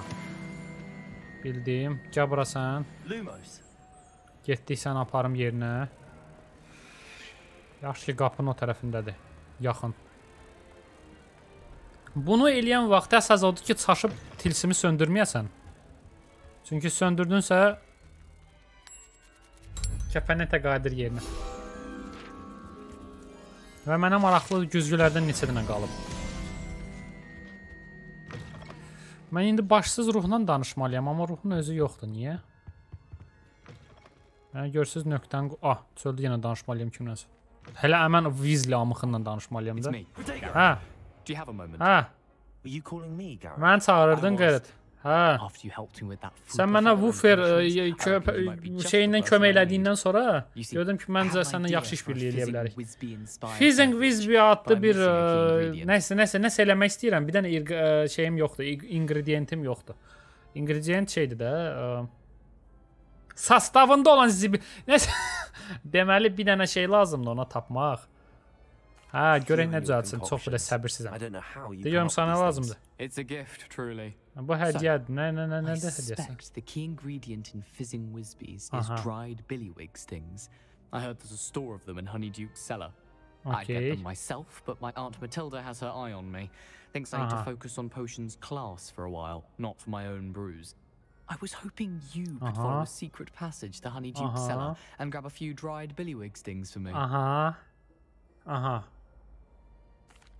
Bildim. Gəl bura sən. Getdik sən aparım yerinə. Yaxşı ki, qapının o tərəfindədir. Yaxın. Bunu eləyən vaxtı əsas odur ki, çaşıb tilsimi söndürməyəsən. Çünki söndürdünsə kəpənətə qayıdır yerinə. Və mənə maraqlı güzgülərdən neçə dənə qalıb. Mən indi başsız ruhla danışmalıyam, amma ruhun özü yoxdur. Niyə? Mənə görsüz nöqtən... Ah, çöldü yenə danışmalıyam kimləsə. Hələ əmən Weasley amıxınla danışmalıyam da. Hə. Hə. Mən çağırırdın Gareth. Hə. Sən mənə woofer şeyinlə kömək elədiyindən sonra gördüm ki, məncə sənlə yaxşı işbirliyi eləyə bilərik. Fizzing Wizby adlı bir nəsə eləmək istəyirəm. Bir dənə şeyim yoxdur, ingredientim yoxdur. İngredient şeydir də. Sastavında olan zibi... Nəsə... Deməli bir dənə şey lazımdır ona tapmaq. Hə, görək nə düzəlsin, çox belə səbirsizəm. Deyirəm sənə lazımdır. Bu hədiyyədir, nədir hədiyyəsi? Aha. Okey. Aha. I was hoping you could follow a secret passage to Honeyduke's cellar and grab a few dried Billywig stings for me.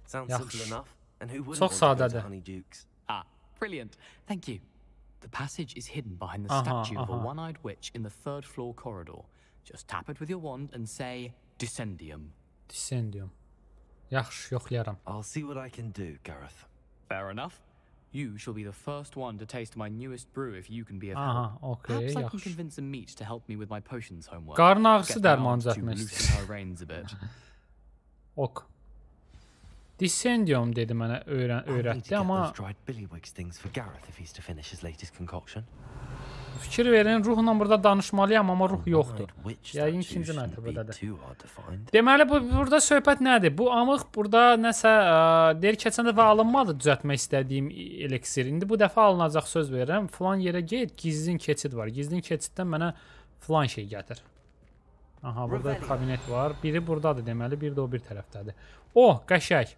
Sounds simple enough. And who wouldn't want to go to Honeyduke's? Ah, brilliant. Thank you. The passage is hidden behind the statue of a one-eyed witch in the third-floor corridor. Just tap it with your wand and say Dissendium. Dissendium. Yaxşı, yoxlayaram. I'll see what I can do, Gareth. Fair enough. You shall be the first one to taste my newest brew if you can be of help. Perhaps I can convince a meat to help me with my potions homework. Qarın ağrısı dərman düzəltmək istəyir. Ok. Dissendium dedi mənə öyrətdi, amma... Fikir verin, ruhla burada danışmalıyam, amma ruh yoxdur. Yəqin ikinci mərtəbədədir. Deməli, burada söhbət nədir? Bu amıq burada nəsə, deyir keçəndə və alınmadı düzəltmək istədiyim eliksir. İndi bu dəfə alınacaq söz verirəm. Filan yerə get, gizlin keçid var. Gizlin keçiddən mənə filan şey gətir. Aha, burada kabinet var. Biri buradadır deməli, biri də o bir tərəfdədir. Oh, qəşək.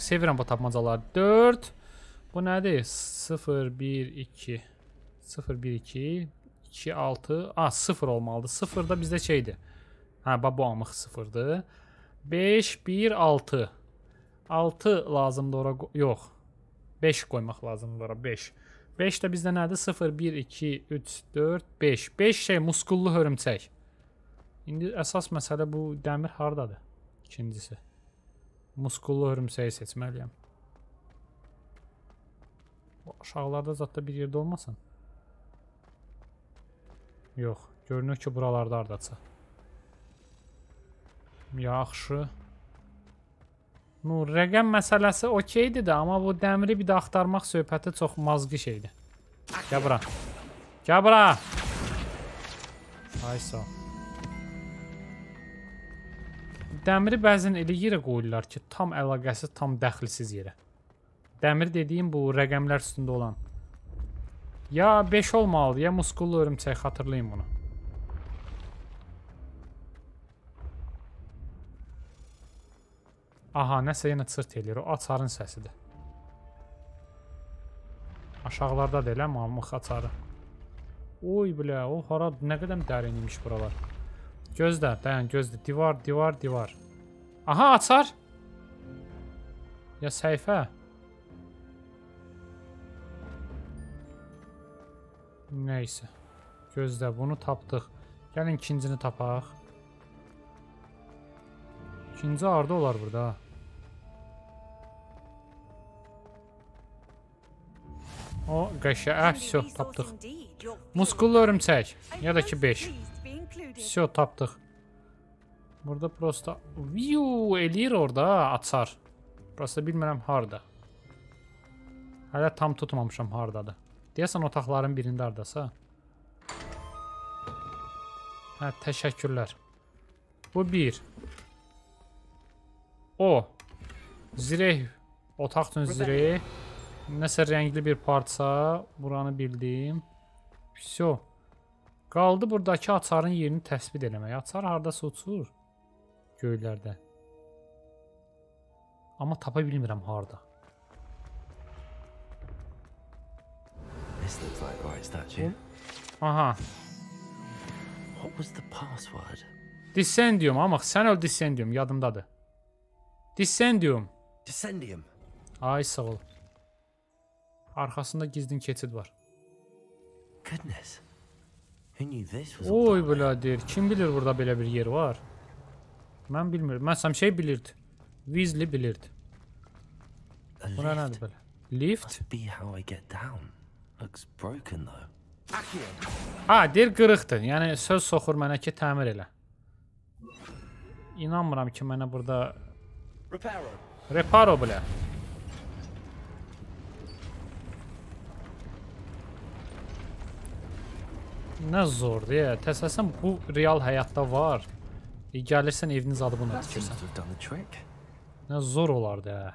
Sevirəm bu tapmacaları. 4. Bu nədir? 0, 1, 2... 0, 1, 2, 2, 6, a, 0 olmalıdır. 0 da bizdə şeydir. Hə, bu amıq 0-dır. 5, 1, 6. 6 lazımdır ora, yox. 5 qoymaq lazımdır ora, 5. 5 də bizdə nədir? 0, 1, 2, 3, 4, 5. 5 şey, muskullu hörümçək. İndi əsas məsələ bu dəmir hardadır? İkincisi. Muskullu hörümçəyi seçməliyəm. Aşağılarda zətdə bir yerdə olmasın. Yox, görünür ki, buralarda ardaca. Yaxşı. Rəqəm məsələsi okeydir də, amma bu dəmiri bir də axtarmaq söhbəti çox mazqı şeydir. Gəl bura. Gəl bura! Aysa. Dəmiri bəzən elə yerə qoyurlar ki, tam əlaqəsiz, tam dəxilsiz yerə. Demir dediğim bu rəqəmlər üstündə olan. Ya 5 olmalıdır, ya muskullu örümçək, hatırlayın bunu. Aha, nəsə yenə çırt eləyir, o açarın səsidir. Aşağılarda da elə mamıq açarı. Oy bilə, o hara, nə qədər dərin imiş buralar. Gözlər, dayan, gözlə, divar, divar, divar. Aha, açar! Ya səhifə. Neyse. Gözlə, bunu tapdıq. Gəlin ikincini tapaq. İkinci arda olar burada. O, qəşə, vəsio, tapdıq. Muskullu örümçək. Ya da ki 5. Vəsio, tapdıq. Burada prosta... Viyuu, eləyir orada, açar. Prosta bilmirəm harda. Hələ tam tutmamışam hardadır. Deyəsən otaqların birində hardasa. Hə, təşəkkürlər. Bu bir. O. Zireh. Otaq üçün zireh. Nəsə rəngli bir parça. Buranı bildim. Vəsio. Qaldı buradakı açarın yerini təsbit eləmək. Açar haradasa uçur. Göylərdə. Amma tapa bilmirəm harada. Aha. Dissendium, amma sən öl Dissendium, yadımdadır. Dissendium. Ay sağ ol. Arxasında gizlin keçid var. Oy biladir, kim bilir burada belə bir yer var? Mən bilmirəm, mən səm şey bilirdi. Weasley bilirdi. Buna nədir belə? Lift? Ha, deyir qırıqdır. Yəni söz soxur mənə ki, təmir elə. İnanmıram ki, mənə burada... Reparo bilə. Nə zordur ya. Təsəlsən bu real həyatda var. Gəlirsən eviniz adı buna dikirsən. Nə zor olardı hə.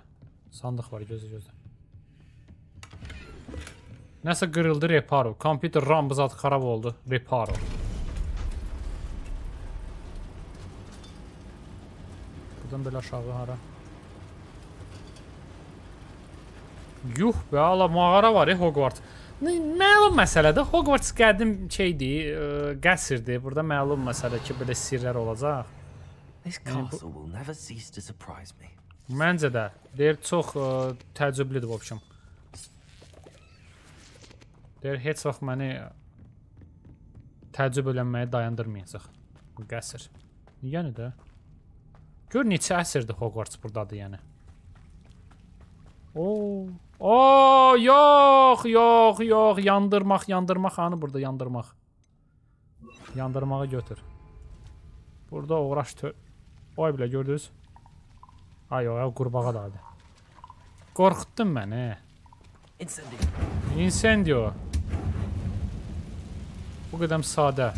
Sandıq var, gözlə gözlə. Nəsə qırıldı, Reparo. Kompüter RAM zad xarab oldu. Reparo. Buradan belə aşağı hara? Yuh be, ala mağara var Hogwarts. Məlum məsələdir, Hogwarts qədim şeydir, qəsirdir. Burada məlum məsələ ki, belə sirrlər olacaq. Məncə də, deyir, çox təcrüblidir vəbşəm. Deyir, heç vaxt məni təcrüblənməyə dayandırmayacaq bu qəsir. Yəni də, gör neçə əsrdir Hogwarts buradadır yəni. Ooo. Ooo, yox, yox, yox, yandırmaq, yandırmaq, anı burada yandırmaq. Yandırmağı götür. Burada uğraş tör... Oy bilə, gördünüz? Ay, o, qurbağa da adı. Qorxuddun məni. Incendio. Bu qədəm sadə.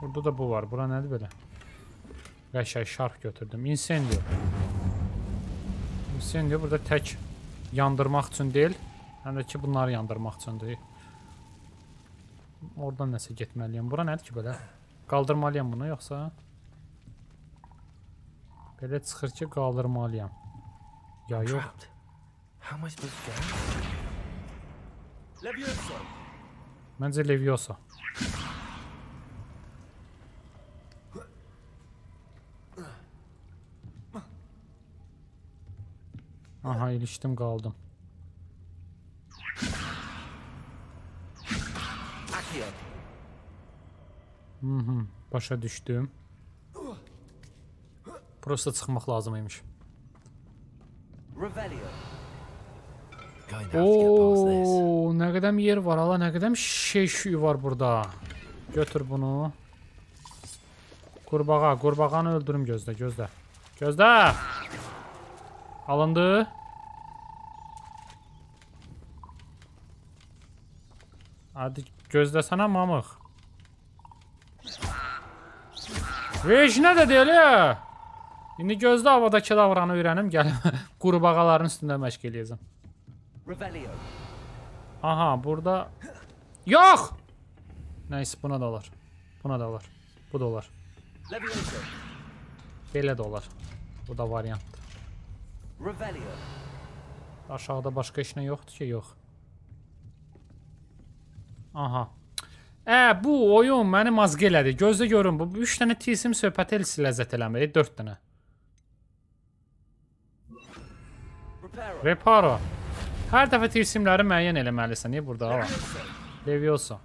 Burada da bu var, bura nədir belə? Qəşək, şarf götürdüm. Incendio. Sən deyir, burada tək yandırmaq üçün deyil, həm də ki, bunları yandırmaq üçündür. Oradan nəsə getməliyəm. Bura nədir ki, belə? Qaldırmalıyam bunu, yoxsa? Belə çıxır ki, qaldırmalıyam. Ya, yox. Məncə Leviosa. Aha, ilişdim, qaldım. Başa düşdüm. Prosta çıxmaq lazım imiş. Ooo, nə qədəm yer var, ala nə qədəm şey var burada. Götür bunu. Qurbağa, qurbağanı öldürüm, gözlə, gözlə. Gözlə! Alındı. Hadi gözləsənə mamıq. Vecnə də deyilə. İndi gözlə havadakı davranı öyrənim, gələm qurbağaların üstündə məşq eləyəcəm. Aha, burada yox! Nəysə, buna da olar. Buna da olar. Bu da olar. Belə də olar. Bu da variantdır. Aşağıda başqa işinə yoxdur ki, yox. Aha. Bu oyun mənim azq elədi. Gözlə görün, bu 3 dənə tilsim söhbət elsi ləzzət eləmir. 4 dənə. Reparo. Hər dəfə tilsimləri müəyyən eləməlisən. Niyə burada var? Leviosa.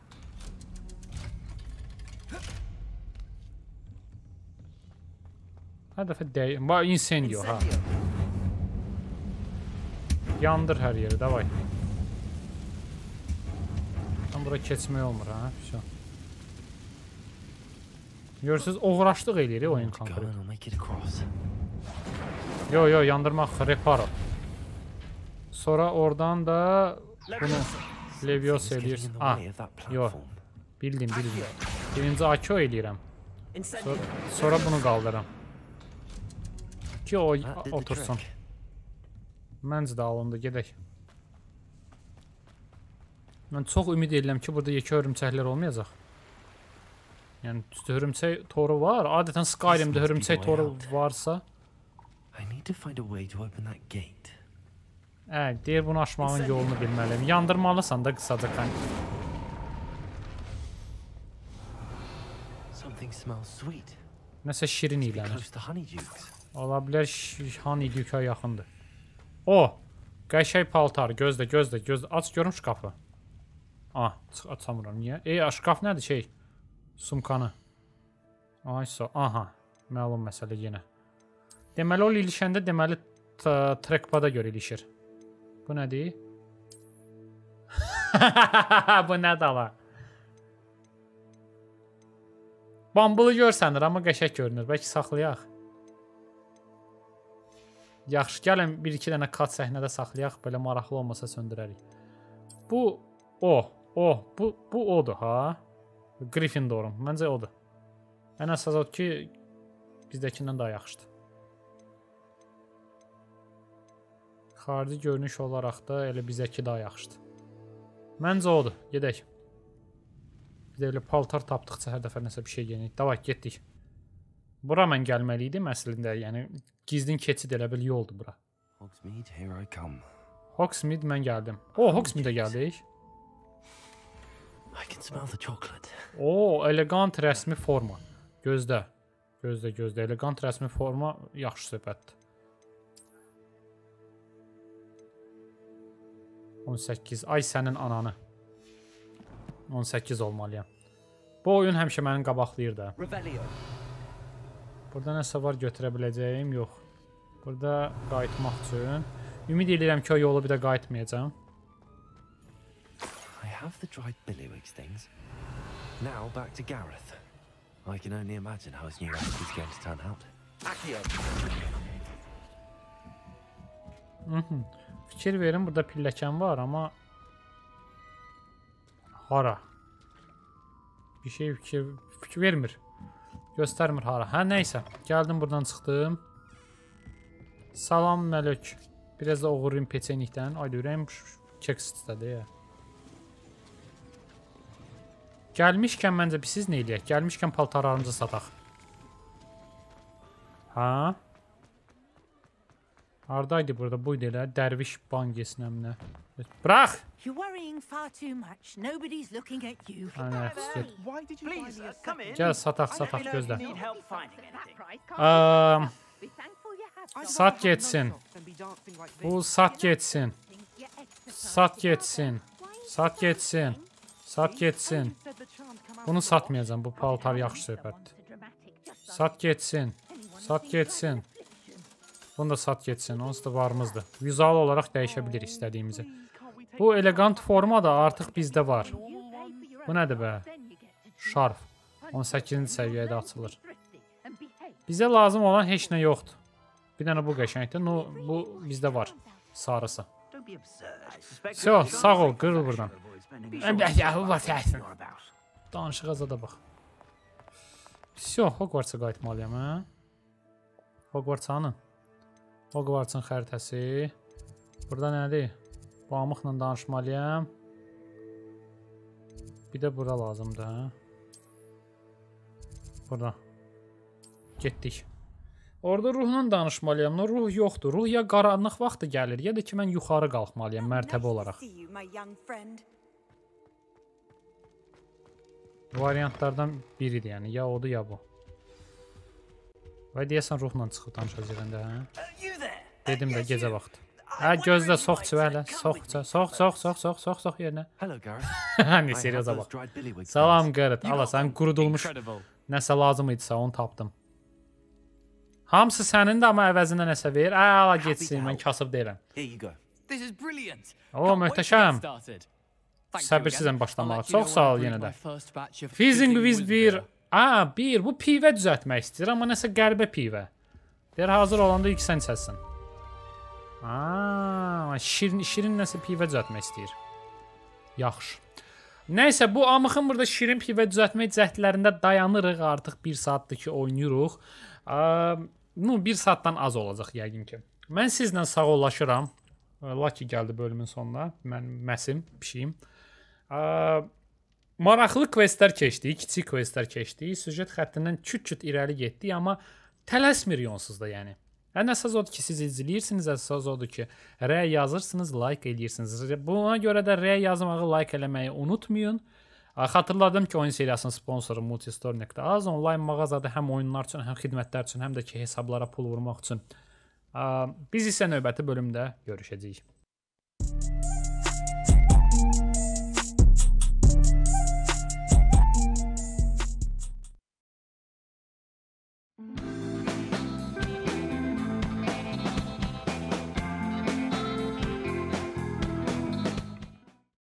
Hər dəfə deyim. Bax, Incendio, ha. Yandır hər yeri, davay. Tam bura keçmək olmur, ha. Şu. Görürsünüz, oğraşlıq eləyir oyun kampı. Yo, yo, yandırmaq, Reparo. Sonra oradan da bunu Leviosa eləyirsin. Ah, yox. Bildim, bildim. Birinci Accio eləyirəm. Sonra bunu qaldırıram. Ki o otursun. Məncə də alındı, gedək. Mən çox ümid edirəm ki, burada yekə hörümçəklər olmayacaq. Yəni, hörümçək toru var. Adətən Skyrim'də hörümçək toru varsa... Deyir, bunu açmağın yolunu bilməliyim. Yandırmalısan da qısaca qan. Nəsə şirin iylənir. Ola bilər, Honeyduke'a yaxındır. O! Qəşək paltar. Gözlə, gözlə, gözlə. Aç görüm şkafı. Ah, açamıram. Niyə? Şkaf nədir şey? Sumkanı. Aysa, aha. Məlum məsələ yenə. Deməli, o ilişəndə deməli trackpada görə ilişir. Bu nədir? Bu nədir ala? Bambulu görsənir, amma qəşək görünür. Bəlkə saxlayaq. Yaxşı, gəlin bir-iki dənə kat səhnədə saxlayaq. Belə maraqlı olmasa söndürərik. Bu, o, o, bu odur, ha? Gryffindor'un, məncə odur. Ən əsas odur ki, bizdəkindən daha yaxşıdır. Xarici görünüş olaraq da elə bizəki daha yaxşıdır. Məncə odur, gedək. Bir də elə paltar tapdıqca hər dəfə nəsə bir şey yenilik. Davay, getdik. Bura mən gəlməli idim əslində, yəni gizlin keçid elə bil yoldur bura. Hogsmeade, mən gəldim. O, Hogsmeade-ə gəldik. O, elegant rəsmi forma. Gözdə, gözdə, gözdə. Elegant rəsmi forma yaxşı söhbətdir. 18. Ay sənin ananı. 18 olmalıyam. Bu oyun həmişə mənim qabaqlayır da. Burada nəsə var götürə biləcəyim? Yox. Burada qayıtmaq üçün. Ümid edirəm ki, o yolu bir də qayıtmayacam. I have the dried Billywig's things. Now back to Gareth. I can only imagine how his new act is going to turn out. Accio. Mhm. Fikir verin, burada pilləkən var, amma hara? Bir şey fikir vermir. Göstərmir hara. Hə, nəysə. Gəldim, buradan çıxdım. Salam, mələk. Biraz da uğurayım peçenikdən. Ayda ürəyim keks istədi, ya. Gəlmişkən məncə bir siz nə eləyək? Gəlmişkən paltarlarımızı sataq. Hə? Haradaydı burada, buydu elə, dərviş bangesinə minə. Bıraq! Gəl, sataq, sataq, gözlə. Sat getsin. Bu, sat getsin. Sat getsin. Sat getsin. Sat getsin. Bunu satmayacam, bu paltar yaxşı söhbətdir. Sat getsin. Sat getsin. Bunu da sat geçsin. Onsu da varımızdır. Vizual olarak dəyişə bilir istədiyimizi. Bu elegant forma da artıq bizdə var. Bu nədir bə? Şarf. 18-ci səviyyədə açılır. Bizə lazım olan heç nə yoxdur. Bir dənə bu qəşəngdir. Bu bizdə var. Sarısı. Sağ ol. Qırıl buradan. Danışıq azada bax. Hogwarts'a qayıtmalıyam, hə? Hogwarts hanı? Hogwarts'ın xəritəsi. Burada nədir? Bağmıqla danışmalıyam. Bir də bura lazımdır. Burada. Getdik. Orada ruhla danışmalıyam. Ruh yoxdur. Ruh ya qaranlıq vaxtı gəlir, ya da ki mən yuxarı qalxmalıyam mərtəbə olaraq. Variantlardan biridir yəni. Ya odur ya bu. Və deyəsən ruhla çıxıb danışacaq yerində, hə? Dedim də gecə vaxtı. Hə, gözlə, sox çivələ, sox yerinə. Hani seriyaza bax. Salam Gareth, ala sən qurudulmuş nəsə lazım idisə onu tapdım. Hamısı sənin də amma əvəzində nəsə verir. Ə, ala getsin, mən kasıb deyirəm. O, möhtəşəm. Səbirsizəm başlamağa. Çox sağ ol yenə də. Fizzing with bir... A, bir, bu pivə düzəltmək istəyir, amma nəsə qəribə pivə. Deyir, hazır olanda ilk sən içəsin. A, şirin nəsə pivə düzəltmək istəyir. Yaxşı. Nəysə, bu amıxın burada şirin pivə düzəltmək cəhdlərində dayanırıq. Artıq 1 saatdir ki, oynayırıq. No, 1 saatdan az olacaq yəqin ki. Mən sizlə sağollaşıram. Laki gəldi bölümün sonuna. Mən məsim, pişiyim. Maraqlı questlər keçdik, kiçik questlər keçdik, süjet xəttindən küt-küt irəli getdik, amma tələsmirik onsuz da yəni. Ən əsas odur ki, siz izləyirsiniz, əsas odur ki, rəy yazırsınız, like edirsiniz. Buna görə də rəy yazmağı, like eləməyi unutmayın. Xatırladım ki, oyun seriyasının sponsoru Multistore.az onlayn mağazada həm oyunlar üçün, həm xidmətlər üçün, həm də ki, hesablara pul vurmaq üçün. Biz isə növbəti bölümdə görüşəcəyik.